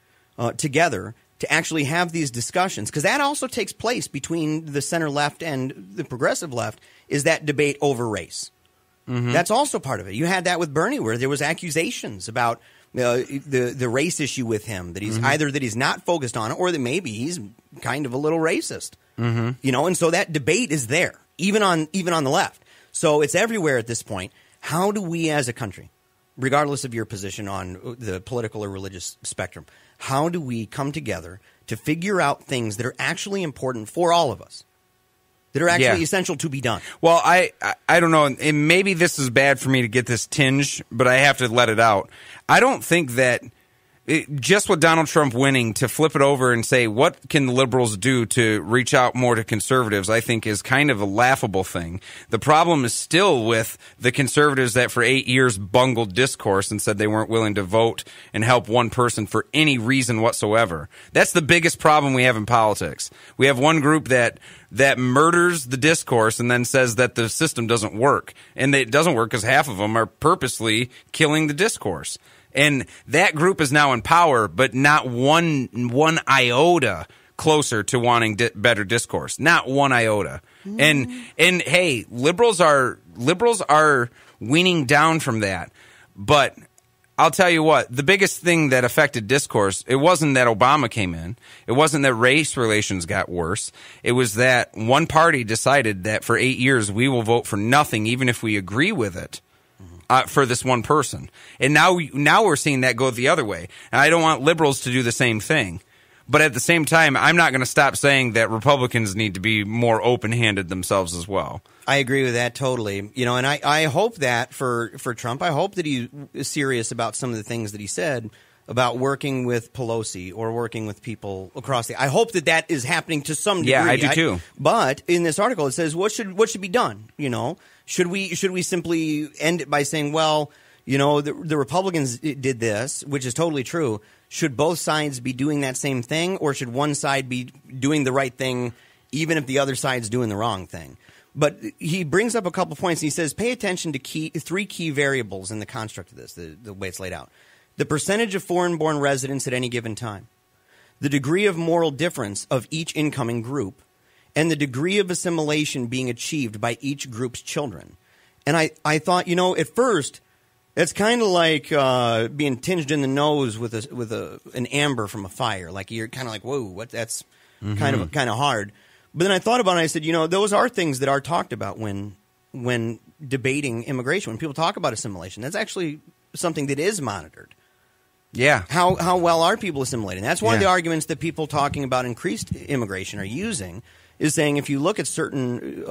together to actually have these discussions? Because that also takes place between the center left and the progressive left, is that debate over race. Mm-hmm. That's also part of it. You had that with Bernie where there was accusations about – the race issue with him, that he's mm-hmm. either that he's not focused on it or that maybe he's kind of a little racist, mm-hmm. you know, and so that debate is there, even on the left. So it's everywhere at this point. How do we as a country, regardless of your position on the political or religious spectrum, how do we come together to figure out things that are actually important for all of us? That are actually essential to be done. Well, I don't know, and maybe this is bad for me to get this tinge, but I have to let it out. I don't think that just with Donald Trump winning, to flip it over and say, what can the liberals do to reach out more to conservatives, I think is kind of a laughable thing. The problem is still with the conservatives that for 8 years bungled discourse and said they weren't willing to vote and help one person for any reason whatsoever. That's the biggest problem we have in politics. We have one group that murders the discourse and then says that the system doesn't work. And it doesn't work because half of them are purposely killing the discourse. And that group is now in power, but not one iota closer to wanting better discourse. Not one iota. Mm. And hey, liberals are weaning down from that. But I'll tell you what, the biggest thing that affected discourse, it wasn't that Obama came in. It wasn't that race relations got worse. It was that one party decided that for 8 years we will vote for nothing, even if we agree with it, for this one person. And now we're seeing that go the other way. And I don't want liberals to do the same thing. But at the same time, I'm not going to stop saying that Republicans need to be more open-handed themselves as well. I agree with that totally. You know, and I hope that for Trump, I hope that he is serious about some of the things that he said about working with Pelosi or working with people across the – I hope that that is happening to some degree. Yeah, I do too. But in this article, it says what should be done, you know? Should we simply end it by saying, well, you know, the Republicans did this, which is totally true. Should both sides be doing that same thing, or should one side be doing the right thing even if the other side's doing the wrong thing? But he brings up a couple points, and he says pay attention to three key variables in the construct of this, the way it's laid out. The percentage of foreign-born residents at any given time, the degree of moral difference of each incoming group, and the degree of assimilation being achieved by each group's children. And I thought, you know, at first, it's kind of like being tinged in the nose with an amber from a fire. Like you're kind of like, whoa, what? That's mm-hmm. kind of hard. But then I thought about it. And I said, you know, those are things that are talked about when debating immigration. When people talk about assimilation, that's actually something that is monitored. Yeah. How well are people assimilating? That's one of the arguments that people talking about increased immigration are using. Is saying if you look at certain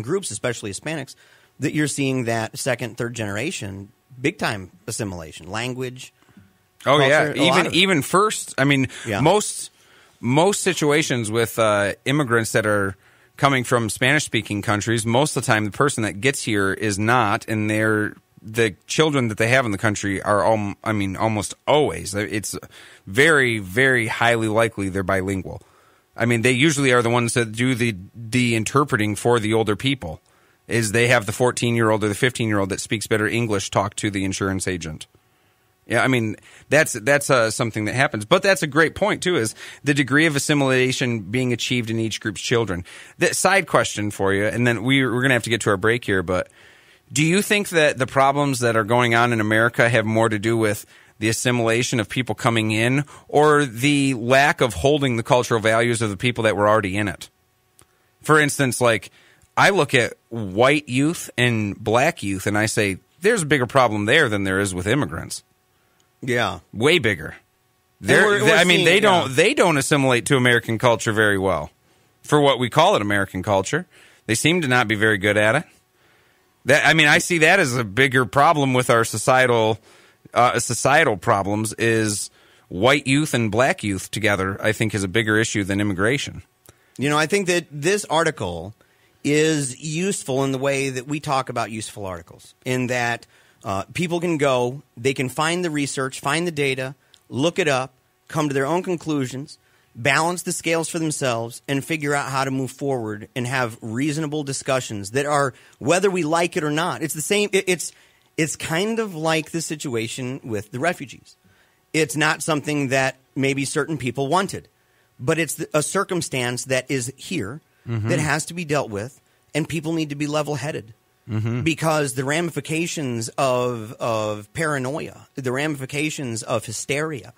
groups, especially Hispanics, that you're seeing that second, third generation big time assimilation, language. Oh culture, yeah, even first. I mean, most situations with immigrants that are coming from Spanish speaking countries, most of the time the person that gets here is not, and they're the children that they have in the country are almost always, it's very, very highly likely they're bilingual. I mean, they usually are the ones that do the interpreting for the older people. Is they have the 14-year-old or the 15-year-old that speaks better English talk to the insurance agent. Yeah, I mean, that's something that happens. But that's a great point, too, is the degree of assimilation being achieved in each group's children. That side question for you, and then we're going to have to get to our break here, but do you think that the problems that are going on in America have more to do with the assimilation of people coming in or the lack of holding the cultural values of the people that were already in it? For instance, like, I look at white youth and black youth, and I say there's a bigger problem there than there is with immigrants. Yeah, way bigger. They don't assimilate to American culture very well. For what we call it American culture, they seem to not be very good at it. I see that as a bigger problem with our societal problems. Is white youth and black youth together, I think, is a bigger issue than immigration. You know, I think that this article is useful in the way that we talk about useful articles, in that people can go, they can find the research, find the data, look it up, come to their own conclusions, balance the scales for themselves, and figure out how to move forward and have reasonable discussions that are, whether we like it or not. It's the same. It's kind of like the situation with the refugees. It's not something that maybe certain people wanted, but it's a circumstance that is here that has to be dealt with, and people need to be level-headed. Mm-hmm. Because the ramifications of paranoia, the ramifications of hysteria,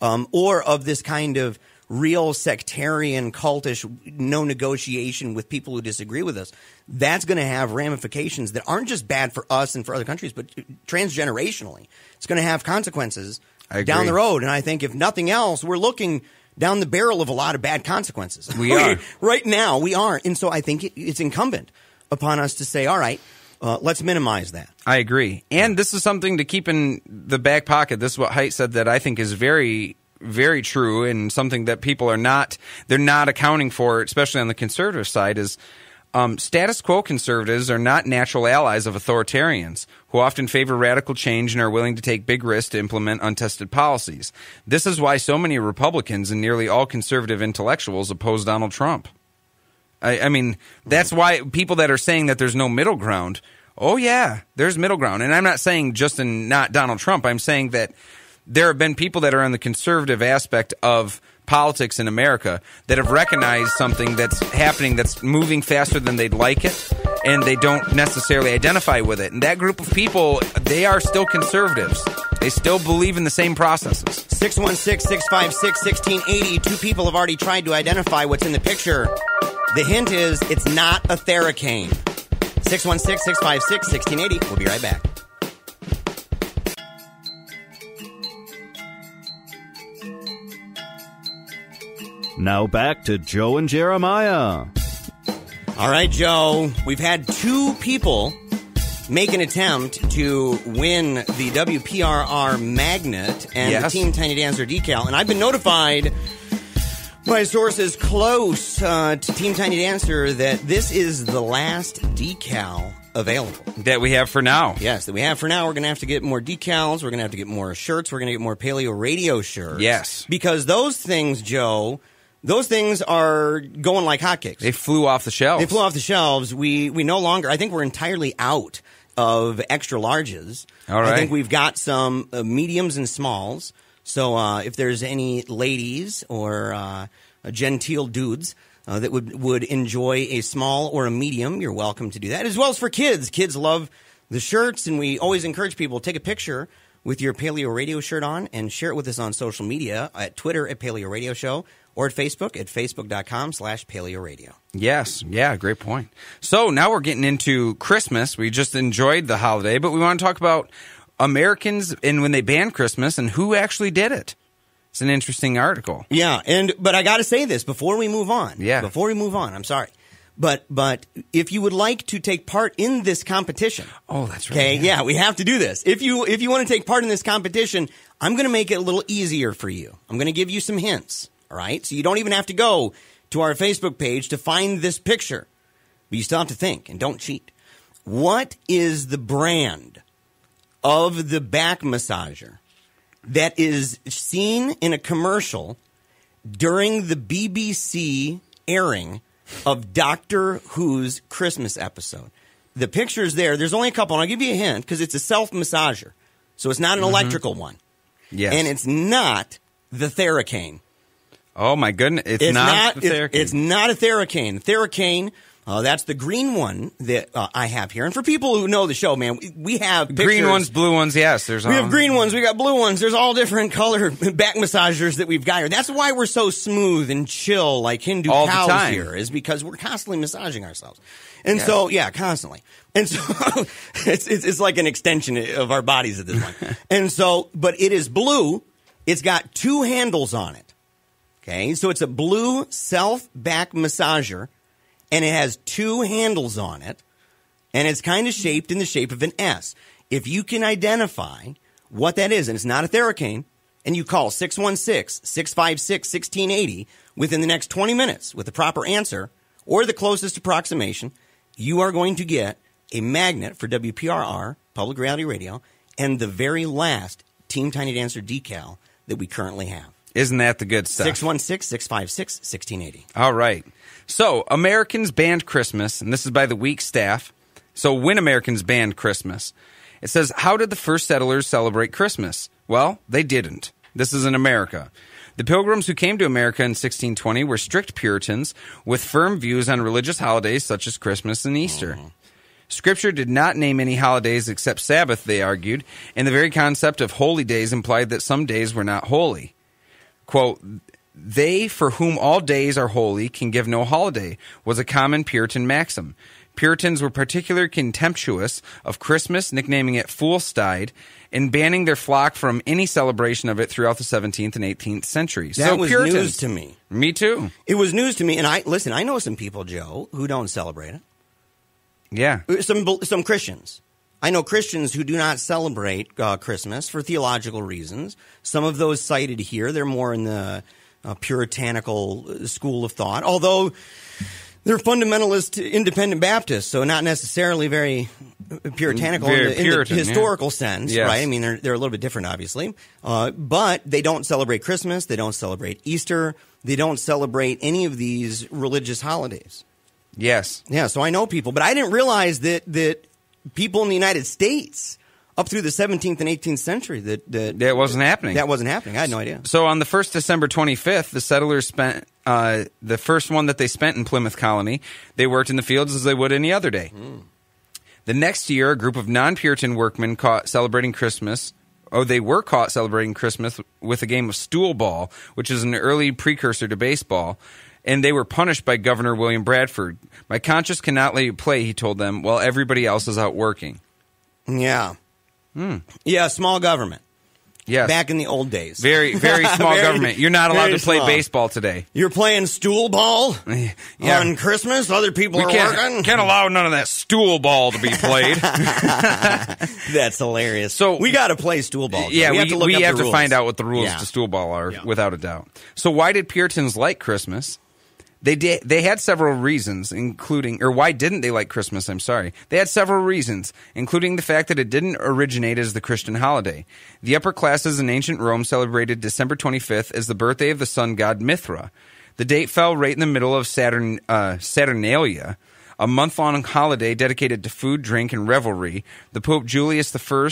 or of this kind of real sectarian, cultish, no negotiation with people who disagree with us, that's going to have ramifications that aren't just bad for us and for other countries, but transgenerationally. It's going to have consequences down the road. And I think if nothing else, we're looking down the barrel of a lot of bad consequences. We are. Right now, we are. And so I think it's incumbent upon us to say, all right, let's minimize that. I agree. And this is something to keep in the back pocket. This is what Haidt said that I think is very, very true, and something that people they're not accounting for, especially on the conservative side, is status quo conservatives are not natural allies of authoritarians who often favor radical change and are willing to take big risks to implement untested policies. This is why so many Republicans and nearly all conservative intellectuals oppose Donald Trump. I mean, that's why people that are saying that there's no middle ground, oh yeah, there's middle ground. And I'm not saying just in not Donald Trump. I'm saying that there have been people that are on the conservative aspect of politics in America that have recognized something that's happening that's moving faster than they'd like it, and they don't necessarily identify with it. And that group of people, they are still conservatives. They still believe in the same processes. 616-656-1680. Two people have already tried to identify what's in the picture. The hint is it's not a Theracane. 616-656-1680. We'll be right back. Now back to Joe and Jeremiah. All right, Joe. We've had two people make an attempt to win the WPRR magnet and the Team Tiny Dancer decal. And I've been notified by sources close to Team Tiny Dancer that this is the last decal available. That we have for now. Yes, that we have for now. We're going to have to get more decals. We're going to have to get more shirts. We're going to get more Paleo Radio shirts. Yes. Because those things, Joe, those things are going like hotcakes. They flew off the shelves. We no longer, I think we're entirely out of extra larges. All right. I think we've got some mediums and smalls. So if there's any ladies or genteel dudes that would enjoy a small or a medium, you're welcome to do that. As well as for kids. Kids love the shirts, and we always encourage people, take a picture with your Paleo Radio shirt on and share it with us on social media, at Twitter at Paleo Radio Show, or at Facebook at facebook.com/Paleo Radio. Yes. Yeah, great point. So now we're getting into Christmas. We just enjoyed the holiday, but we want to talk about Americans and when they banned Christmas and who actually did it. It's an interesting article. Yeah, but I got to say this before we move on. Yeah. Before we move on, I'm sorry. But if you would like to take part in this competition. Oh, that's right. Okay, yeah, we have to do this. If you want to take part in this competition, I'm going to make it a little easier for you. I'm going to give you some hints, all right? So you don't even have to go to our Facebook page to find this picture. But you still have to think, and don't cheat. What is the brand of the back massager that is seen in a commercial during the BBC airing of Doctor Who's Christmas episode. The picture's there. There's only a couple, and I'll give you a hint, because it's a self-massager. So it's not an electrical one. Yes. And it's not the Theracane. Oh, my goodness. It's not a Theracane. Theracane, that's the green one that I have here. And for people who know the show, man, we have pictures. Green ones, blue ones, yes. We have green ones. We got blue ones. There's all different color back massagers that we've got here. That's why we're so smooth and chill like Hindu all cows here, is because we're constantly massaging ourselves. And so, yeah, constantly. And so it's like an extension of our bodies at this point. And so, but it is blue. It's got two handles on it. Okay, so it's a blue self-back massager, and it has two handles on it, and it's kind of shaped in the shape of an S. If you can identify what that is, and it's not a Theracane, and you call 616-656-1680 within the next 20 minutes with the proper answer or the closest approximation, you are going to get a magnet for WPRR, Public Reality Radio, and the very last Team Tiny Dancer decal that we currently have. Isn't that the good stuff? 616-656-1680. All right. So, Americans Banned Christmas, and this is by the Week staff. So, when Americans Banned Christmas, it says, how did the first settlers celebrate Christmas? Well, they didn't. This is in America. The Pilgrims who came to America in 1620 were strict Puritans with firm views on religious holidays such as Christmas and Easter. Mm-hmm. Scripture did not name any holidays except Sabbath, they argued, and the very concept of holy days implied that some days were not holy. Quote, they for whom all days are holy can give no holiday, was a common Puritan maxim. Puritans were particularly contemptuous of Christmas, nicknaming it Foolstide, and banning their flock from any celebration of it throughout the 17th and 18th centuries. That was Puritans, news to me. Me too. It was news to me, and I know some people, Joe, who don't celebrate it. Yeah. Some Christians. I know Christians who do not celebrate Christmas for theological reasons. Some of those cited here, they're more in the puritanical school of thought, although they're fundamentalist independent Baptists, so not necessarily very puritanical Puritan, in the historical sense, right? I mean, they're a little bit different, obviously. But they don't celebrate Christmas. They don't celebrate Easter. They don't celebrate any of these religious holidays. Yes. Yeah, so I know people, but I didn't realize that people in the United States up through the 17th and 18th century that wasn't happening. That wasn't happening. I had no idea. So on the first December 25th, the settlers spent the first one that they spent in Plymouth Colony. They worked in the fields as they would any other day. Mm. The next year, a group of non-Puritan workmen caught celebrating Christmas. Oh, they were caught celebrating Christmas with a game of stool ball, which is an early precursor to baseball. And they were punished by Governor William Bradford. My conscience cannot let you play, he told them, while everybody else is out working. Yeah. Hmm. Yeah, small government. Yes. Back in the old days. Very, very small government. You're not allowed to play baseball today. You're playing stool ball on Christmas? Other people working? Can't allow none of that stool ball to be played. That's hilarious. So we got to play stool ball. Yeah, we have to find out what the rules to stool ball are, without a doubt. So why did Puritans like Christmas? They had several reasons, including, or why didn't they like Christmas, I'm sorry. They had several reasons, including the fact that it didn't originate as the Christian holiday. The upper classes in ancient Rome celebrated December 25th as the birthday of the sun god Mithra. The date fell right in the middle of Saturnalia, a month-long holiday dedicated to food, drink, and revelry. The Pope Julius I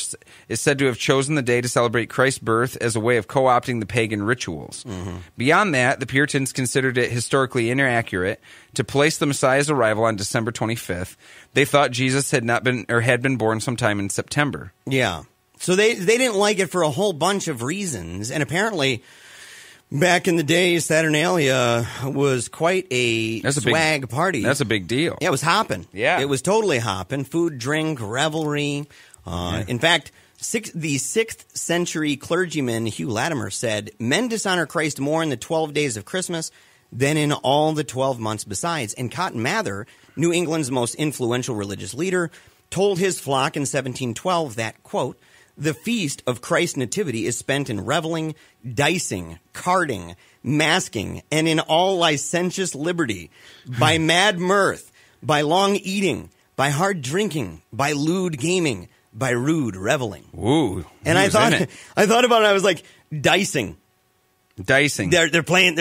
is said to have chosen the day to celebrate Christ's birth as a way of co-opting the pagan rituals. Mm-hmm. Beyond that, the Puritans considered it historically inaccurate to place the Messiah's arrival on December 25th. They thought Jesus had been born sometime in September. Yeah. So they didn't like it for a whole bunch of reasons, and apparently back in the day, Saturnalia was quite a swag party. That's a big deal. Yeah, it was hopping. Yeah. It was totally hopping. Food, drink, revelry. In fact, the 6th century clergyman Hugh Latimer said, men dishonor Christ more in the 12 days of Christmas than in all the 12 months besides. And Cotton Mather, New England's most influential religious leader, told his flock in 1712 that, quote, the feast of Christ's nativity is spent in reveling, dicing, carding, masking, and in all licentious liberty, by mad mirth, by long eating, by hard drinking, by lewd gaming, by rude reveling. Ooh. And I thought about it. I was like, dicing. They're playing.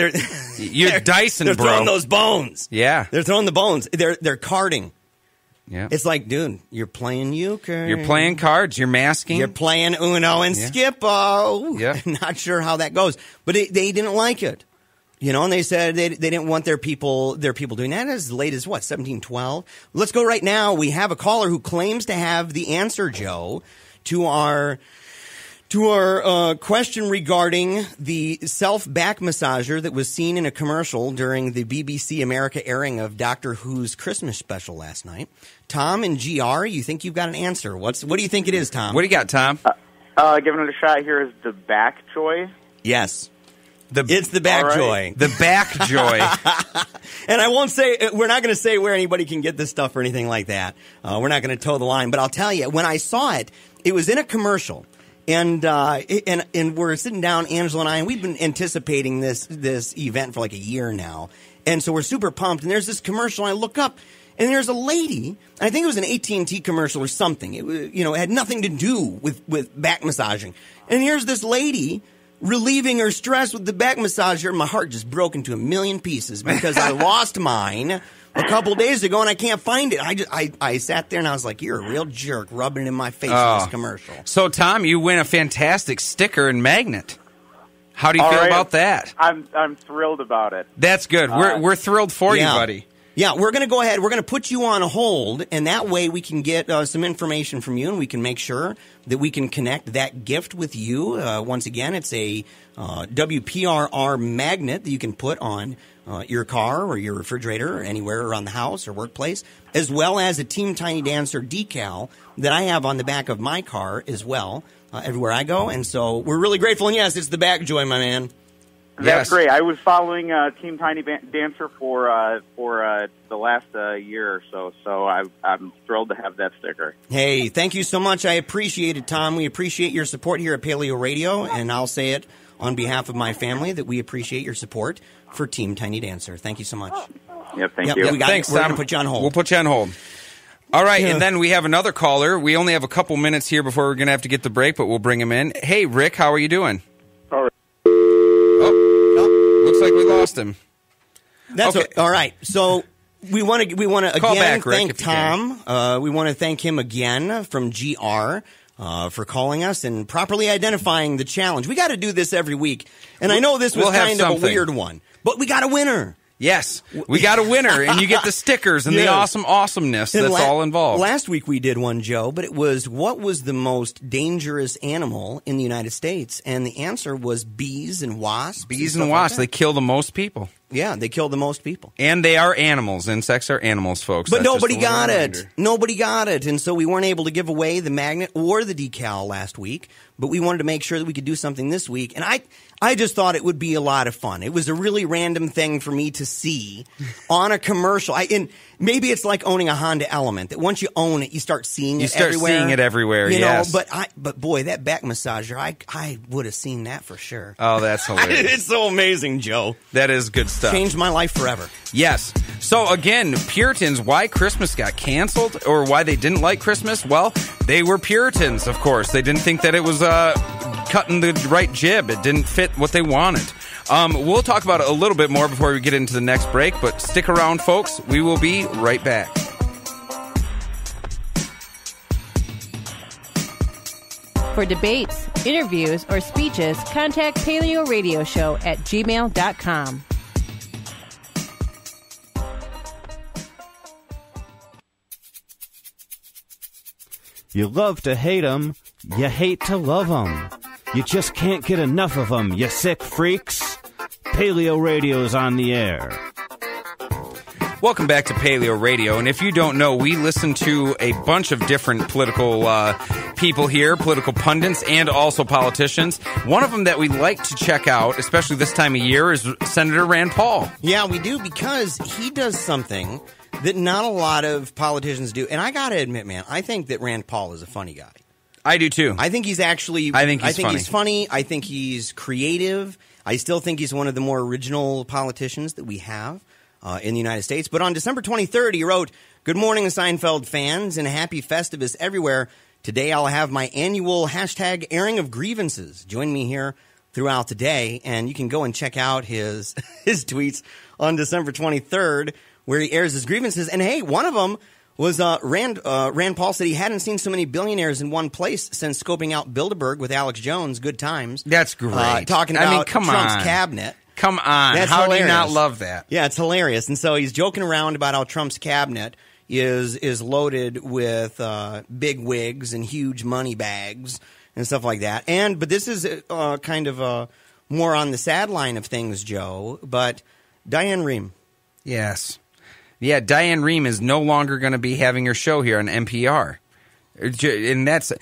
You're dicing, bro. They're throwing those bones. Yeah. They're throwing the bones. They're carding. Yeah. It's like, dude, you're playing euchre. You're playing cards. You're masking. You're playing Uno and Skippo. Yeah. Not sure how that goes. But they didn't like it. You know, and they said they didn't want their people doing that as late as, what, 1712? Let's go right now. We have a caller who claims to have the answer, Joe, to our question regarding the self-back massager that was seen in a commercial during the BBC America airing of Doctor Who's Christmas special last night. Tom and GR, you think you've got an answer. What do you think it is, Tom? What do you got, Tom? Giving it a shot here is the back joy. Yes. It's the back joy. The back joy. And I won't say, we're not going to say where anybody can get this stuff or anything like that. We're not going to toe the line. But I'll tell you, when I saw it, it was in a commercial. And we're sitting down, Angela and I, and we've been anticipating this event for like a year now. And so we're super pumped. And there's this commercial. And I look up, and there's a lady. And I think it was an AT&T commercial or something. It, you know, it had nothing to do with back massaging. And here's this lady relieving her stress with the back massager. My heart just broke into a million pieces because I lost mine a couple days ago and I can't find it. I sat there and I was like, you're a real jerk rubbing it in my face in this commercial. So, Tom, you win a fantastic sticker and magnet. How do you feel about that? I'm thrilled about it. That's good. We're thrilled for you, buddy. Yeah, we're going to go ahead. We're going to put you on hold, and that way we can get some information from you, and we can make sure that we can connect that gift with you. Once again, it's a WPRR magnet that you can put on your car or your refrigerator or anywhere around the house or workplace, as well as a Team Tiny Dancer decal that I have on the back of my car as well everywhere I go. And so we're really grateful. And, yes, it's the back joy, my man. That's great. I was following Team Tiny Dancer for the last year or so, I'm thrilled to have that sticker. Hey, thank you so much. I appreciate it, Tom. We appreciate your support here at Paleo Radio, and I'll say it on behalf of my family that we appreciate your support for Team Tiny Dancer. Thank you so much. Yep, thank you. Thanks, Tom. We're going to put you on hold. We'll put you on hold. All right, and then we have another caller. We only have a couple minutes here before we're going to have to get the break, but we'll bring him in. Hey, Rick, how are you doing? All right. Looks like we lost him. That's okay. All right. So we want to again thank Tom. We want to thank him again from GR for calling us and properly identifying the challenge. We got to do this every week, and I know this was kind of a weird one, but we got a winner. Yes, we got a winner, and you get the stickers and the awesomeness that's all involved. Last week we did one, Joe, but it was what was the most dangerous animal in the United States? And the answer was bees and wasps. Bees and wasps, like they kill the most people. Yeah, they kill the most people. And they are animals. Insects are animals, folks. But nobody got it. Nobody got it. And so we weren't able to give away the magnet or the decal last week. But we wanted to make sure that we could do something this week. And I just thought it would be a lot of fun. It was a really random thing for me to see on a commercial. And maybe it's like owning a Honda Element, that once you own it, you start seeing it everywhere. You start seeing it everywhere, yes. But boy, that back massager, I would have seen that for sure. Oh, that's hilarious. It's so amazing, Joe. That is good stuff. Changed my life forever. Yes. So, again, Puritans, why Christmas got canceled or why they didn't like Christmas? Well, they were Puritans, of course. They didn't think that it was cutting the right jib. It didn't fit what they wanted. We'll talk about it a little bit more before we get into the next break, but stick around, folks. We will be right back. For debates, interviews, or speeches, contact Paleo Radio Show at gmail.com. You love to hate 'em, you hate to love 'em. You just can't get enough of them, you sick freaks. Paleo Radio's on the air. Welcome back to Paleo Radio. And if you don't know, we listen to a bunch of different political people here, political pundits, and also politicians. One of them that we like to check out, especially this time of year, is Senator Rand Paul. Yeah, we do, because he does something that not a lot of politicians do. And I got to admit, man, I think that Rand Paul is a funny guy. I do, too. I think he's actually – I think he's funny. I think he's creative. I still think he's one of the more original politicians that we have in the United States. But on December 23rd, he wrote, "Good morning, Seinfeld fans, and happy Festivus everywhere. Today, I'll have my annual hashtag airing of grievances. Join me here throughout the day, and you can go and check out his tweets on December 23rd, where he airs his grievances. And hey, one of them was Rand Paul said he hadn't seen so many billionaires in one place since scoping out Bilderberg with Alex Jones. Good times. That's great. Talking about Trump's cabinet. Come on. That's how hilarious. Do you not love that? Yeah, it's hilarious. And so he's joking around about how Trump's cabinet is loaded with big wigs and huge money bags and stuff like that. And but this is kind of more on the sad line of things, Joe. But Diane Rehm. Yes. Yeah, Diane Rehm is no longer going to be having her show here on NPR. And that's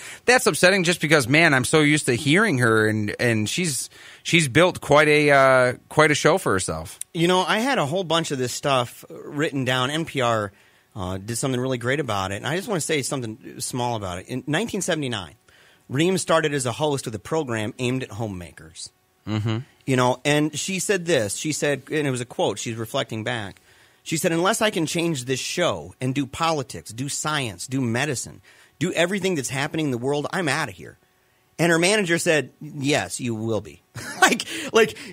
upsetting just because, man, I'm so used to hearing her, and she's built quite a show for herself. You know, I had a whole bunch of this stuff written down. NPR did something really great about it, and I just want to say something small about it. In 1979, Rehm started as a host with a program aimed at homemakers. Mm-hmm. You know, and she said this. She said, and it was a quote. She's reflecting back. She said, unless I can change this show and do politics, do science, do medicine, do everything that's happening in the world, I'm out of here. And her manager said, yes, you will be. like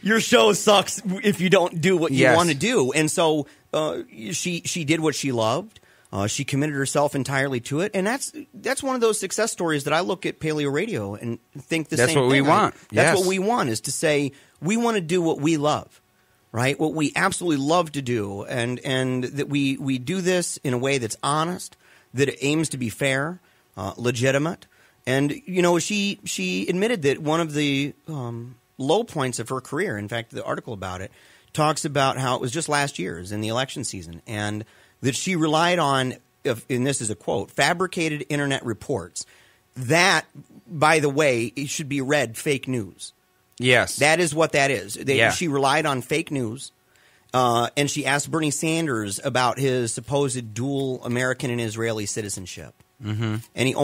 your show sucks if you don't do what you want to do. And so she did what she loved. She committed herself entirely to it. And that's one of those success stories that I look at Paleo Radio and think the same thing. That's what we want. That's what we want, is to say we want to do what we love. Right, what we absolutely love to do, and that we do this in a way that's honest, that it aims to be fair, legitimate. And, you know, she admitted that one of the low points of her career, in fact, the article about it, talks about how it was just last year's in the election season, and that she relied on, and this is a quote, fabricated internet reports. That, by the way, it should be read fake news. Yes. That is what that is. She relied on fake news, and she asked Bernie Sanders about his supposed dual American and Israeli citizenship, mm-hmm. and he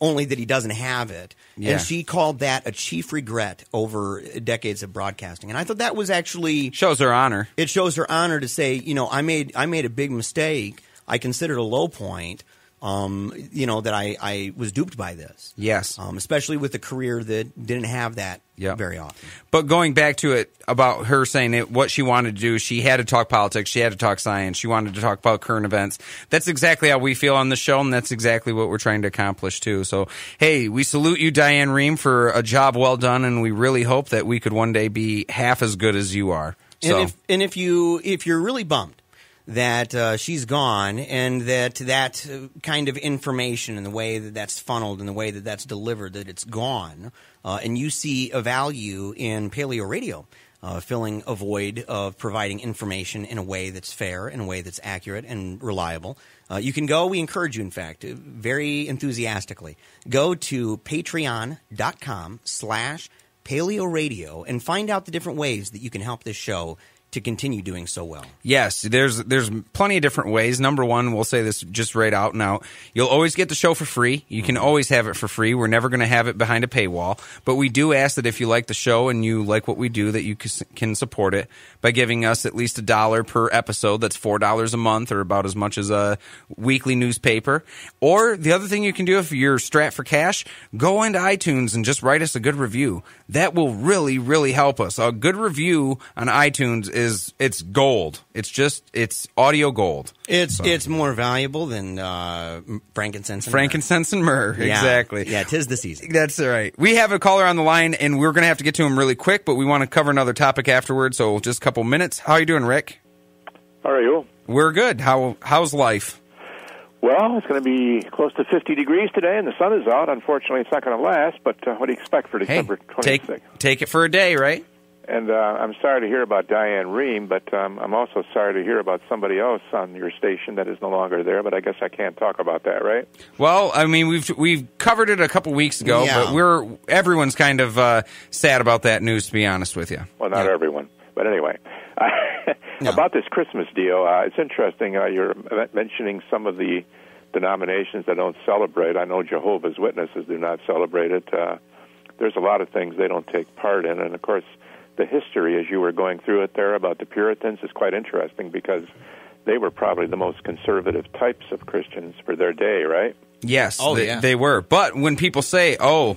only that he doesn't have it. Yeah. And she called that a chief regret over decades of broadcasting. And I thought that was actually— shows her honor. It shows her honor to say, you know, I made a big mistake. I considered a low point. You know, that I was duped by this. Yes. Especially with a career that didn't have that very often. But going back to it about her saying it, what she wanted to do, she had to talk politics, she had to talk science, she wanted to talk about current events. That's exactly how we feel on the show, and that's exactly what we're trying to accomplish, too. So, hey, we salute you, Diane Rehm, for a job well done, and we really hope that we could one day be half as good as you are. So. And if you're really bummed that she's gone, and that kind of information and the way that that's funneled and the way that that's delivered, that it's gone, and you see a value in Paleo Radio filling a void of providing information in a way that's fair, in a way that's accurate and reliable, you can go. We encourage you, in fact, very enthusiastically, go to patreon.com/Paleo Radio and find out the different ways that you can help this show to continue doing so well. Yes, there's plenty of different ways. Number one, we'll say this just right out and out. You'll always get the show for free. You can always have it for free. We're never going to have it behind a paywall. But we do ask that if you like the show and you like what we do, that you can support it by giving us at least $1 per episode. That's $4 a month, or about as much as a weekly newspaper. Or the other thing you can do if you're strapped for cash, go into iTunes and just write us a good review. That will really, really help us. A good review on iTunes is gold. It's audio gold. It's more valuable than frankincense and myrrh. Frankincense and myrrh, exactly. Yeah, 'tis the season. That's right. We have a caller on the line, and we're going to have to get to him really quick, but we want to cover another topic afterwards, so just a couple minutes. How are you doing, Rick? How are you? We're good. How's life? Well, it's going to be close to 50 degrees today, and the sun is out. Unfortunately, it's not going to last, but what do you expect for December 26th? Take it for a day, right? And I'm sorry to hear about Diane Rehm, but I'm also sorry to hear about somebody else on your station that is no longer there. But I guess I can't talk about that, right? Well, I mean, we've covered it a couple weeks ago, but everyone's kind of sad about that news, to be honest with you. Well, not everyone, but anyway. About this Christmas deal, it's interesting. You're mentioning some of the denominations that don't celebrate. I know Jehovah's Witnesses do not celebrate it. There's a lot of things they don't take part in, and of course, the history as you were going through it there about the Puritans is quite interesting because they were probably the most conservative types of Christians for their day, right? Yes, they were. But when people say, oh,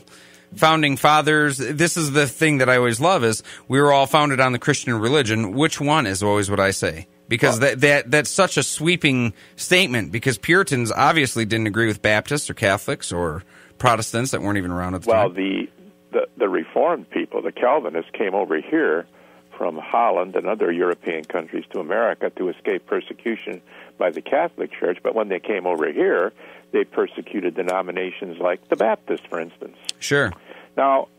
founding fathers, this is the thing that I always love is we were all founded on the Christian religion. Which one is always what I say? Because that's such a sweeping statement, because Puritans obviously didn't agree with Baptists or Catholics or Protestants that weren't even around at the time. Well, the Reformed people, the Calvinists, came over here from Holland and other European countries to America to escape persecution by the Catholic Church. But when they came over here, they persecuted denominations like the Baptists, for instance. Sure. Now,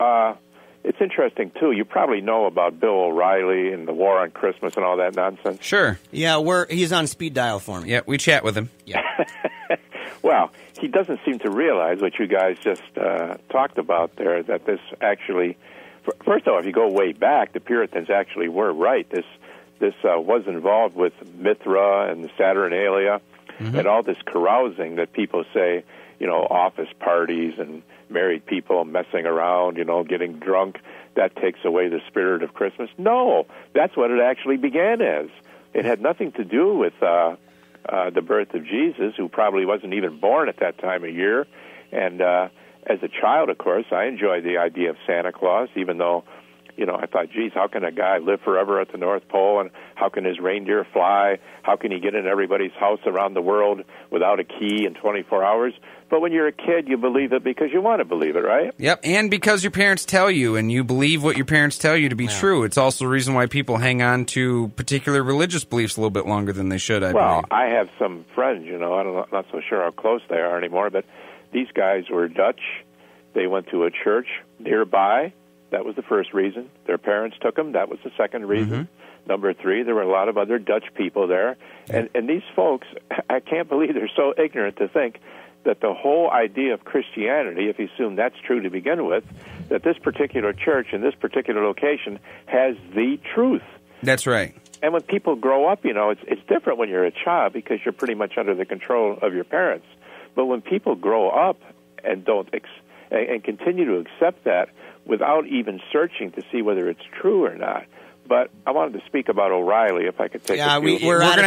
it's interesting, too. You probably know about Bill O'Reilly and the war on Christmas and all that nonsense. Sure. Yeah, he's on speed dial for me. Yeah, we chat with him. Yeah. Well, he doesn't seem to realize what you guys just talked about there, that this actually... First of all, if you go way back, the Puritans actually were right. This was involved with Mithra and the Saturnalia and all this carousing that people say, you know, office parties and married people messing around, you know, getting drunk, that takes away the spirit of Christmas. No, that's what it actually began as. It had nothing to do with the birth of Jesus, who probably wasn't even born at that time of year. And as a child, of course, I enjoyed the idea of Santa Claus, even though, you know, I thought, geez, how can a guy live forever at the North Pole, and how can his reindeer fly? How can he get in everybody's house around the world without a key in 24 hours? But when you're a kid, you believe it because you want to believe it, right? Yep, and because your parents tell you, and you believe what your parents tell you to be true. It's also the reason why people hang on to particular religious beliefs a little bit longer than they should, I believe. Well, I have some friends, you know, I'm not so sure how close they are anymore, but these guys were Dutch. They went to a church nearby. That was the first reason. Their parents took them. That was the second reason. Number three, there were a lot of other Dutch people there. And these folks, I can't believe they're so ignorant to think that the whole idea of Christianity, if you assume that's true to begin with, that this particular church in this particular location has the truth. That's right. And when people grow up, you know, it's different when you're a child because you're pretty much under the control of your parents. But when people grow up and continue to accept that without even searching to see whether it's true or not. But I wanted to speak about O'Reilly, if I could take a few. We're going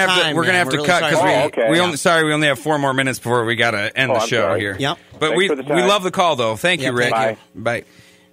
to have to cut because we only have 4 more minutes before we got to end the show here. Yep. But we love the call, though. Thank you, Rick. Bye. Bye.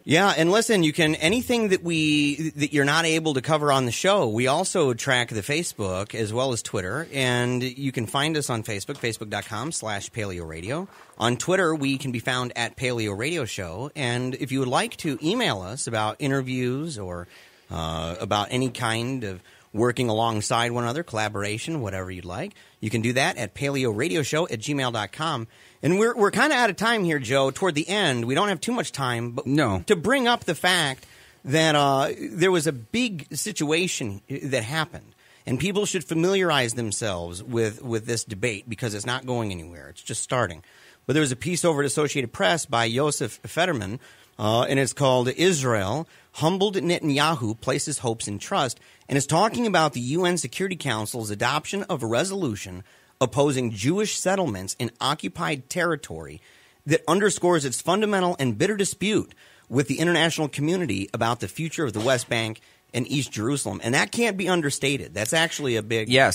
Yeah, and listen, you can anything that you're not able to cover on the show, we also track the Facebook as well as Twitter, and you can find us on Facebook, facebook.com/Paleo Radio. On Twitter, we can be found at Paleo Radio Show, and if you would like to email us about interviews or about any kind of working alongside one another, collaboration, whatever you'd like, you can do that at paleoradioshow@gmail.com. And we're kind of out of time here, Joe. Toward the end, we don't have too much time, but to bring up the fact that there was a big situation that happened, and people should familiarize themselves with this debate because it's not going anywhere. It's just starting. But there was a piece over at Associated Press by Yosef Fetterman, and it's called "Israel Humbled Netanyahu Places Hopes in Trust," and it's talking about the UN Security Council's adoption of a resolution opposing Jewish settlements in occupied territory that underscores its fundamental and bitter dispute with the international community about the future of the West Bank and East Jerusalem. And that can't be understated. That's actually a big deal.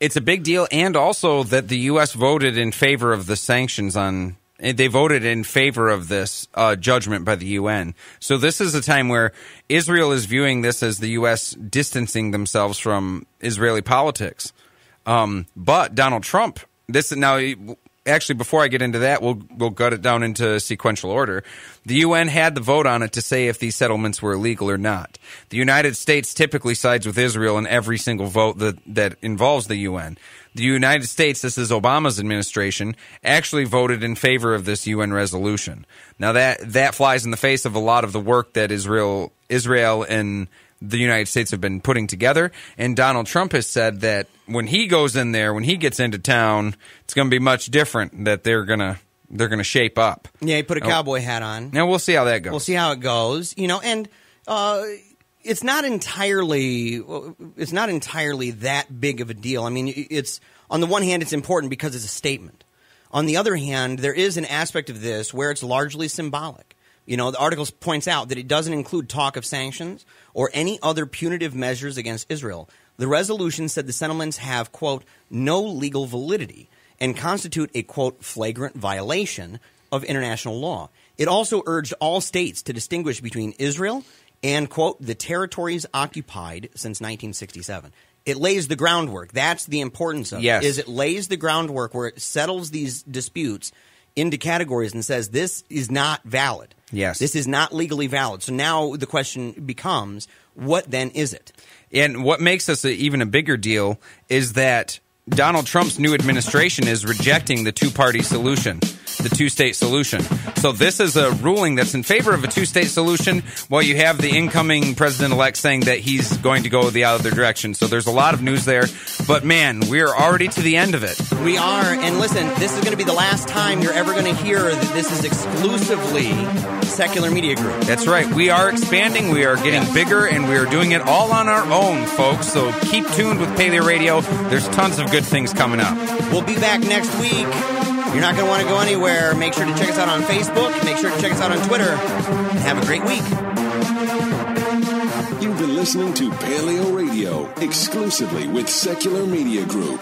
It's a big deal, and also that the U.S. voted in favor of the sanctions on – they voted in favor of this judgment by the UN. So this is a time where Israel is viewing this as the U.S. distancing themselves from Israeli politics. But Donald Trump, actually, before I get into that, we'll gut it down into sequential order. The UN had the vote on it to say if these settlements were illegal or not. The United States typically sides with Israel in every single vote that involves the UN. The United States, this is Obama's administration, actually voted in favor of this UN resolution. Now that flies in the face of a lot of the work that Israel and the United States have been putting together, and Donald Trump has said that when he goes in there, when he gets into town, it's going to be much different. That they're going to shape up. Yeah, he put a cowboy hat on. Now we'll see how that goes. We'll see how it goes. You know, and it's not entirely that big of a deal. I mean, it's on the one hand it's important because it's a statement. On the other hand, there is an aspect of this where it's largely symbolic. You know, the article points out that it doesn't include talk of sanctions or any other punitive measures against Israel. The resolution said the settlements have, quote, no legal validity and constitute a, quote, flagrant violation of international law. It also urged all states to distinguish between Israel and, quote, the territories occupied since 1967. It lays the groundwork. That's the importance of it, is it lays the groundwork where it settles these disputes into categories and says this is not valid. Yes. This is not legally valid. So now the question becomes, what then is it? And what makes this even a bigger deal is that Donald Trump's new administration is rejecting the two-party solution, the two-state solution. So this is a ruling that's in favor of a two-state solution, while you have the incoming president-elect saying that he's going to go the other direction. So there's a lot of news there. But, man, we're already to the end of it. We are. And listen, this is going to be the last time you're ever going to hear that this is exclusively secular media group. That's right. We are expanding. We are getting bigger. And we are doing it all on our own, folks. So keep tuned with Paleo Radio. There's tons of good things coming up. We'll be back next week. You're not going to want to go anywhere. Make sure to check us out on Facebook. Make sure to check us out on Twitter. And have a great week. You've been listening to Paleo Radio, exclusively with Secular Media Group.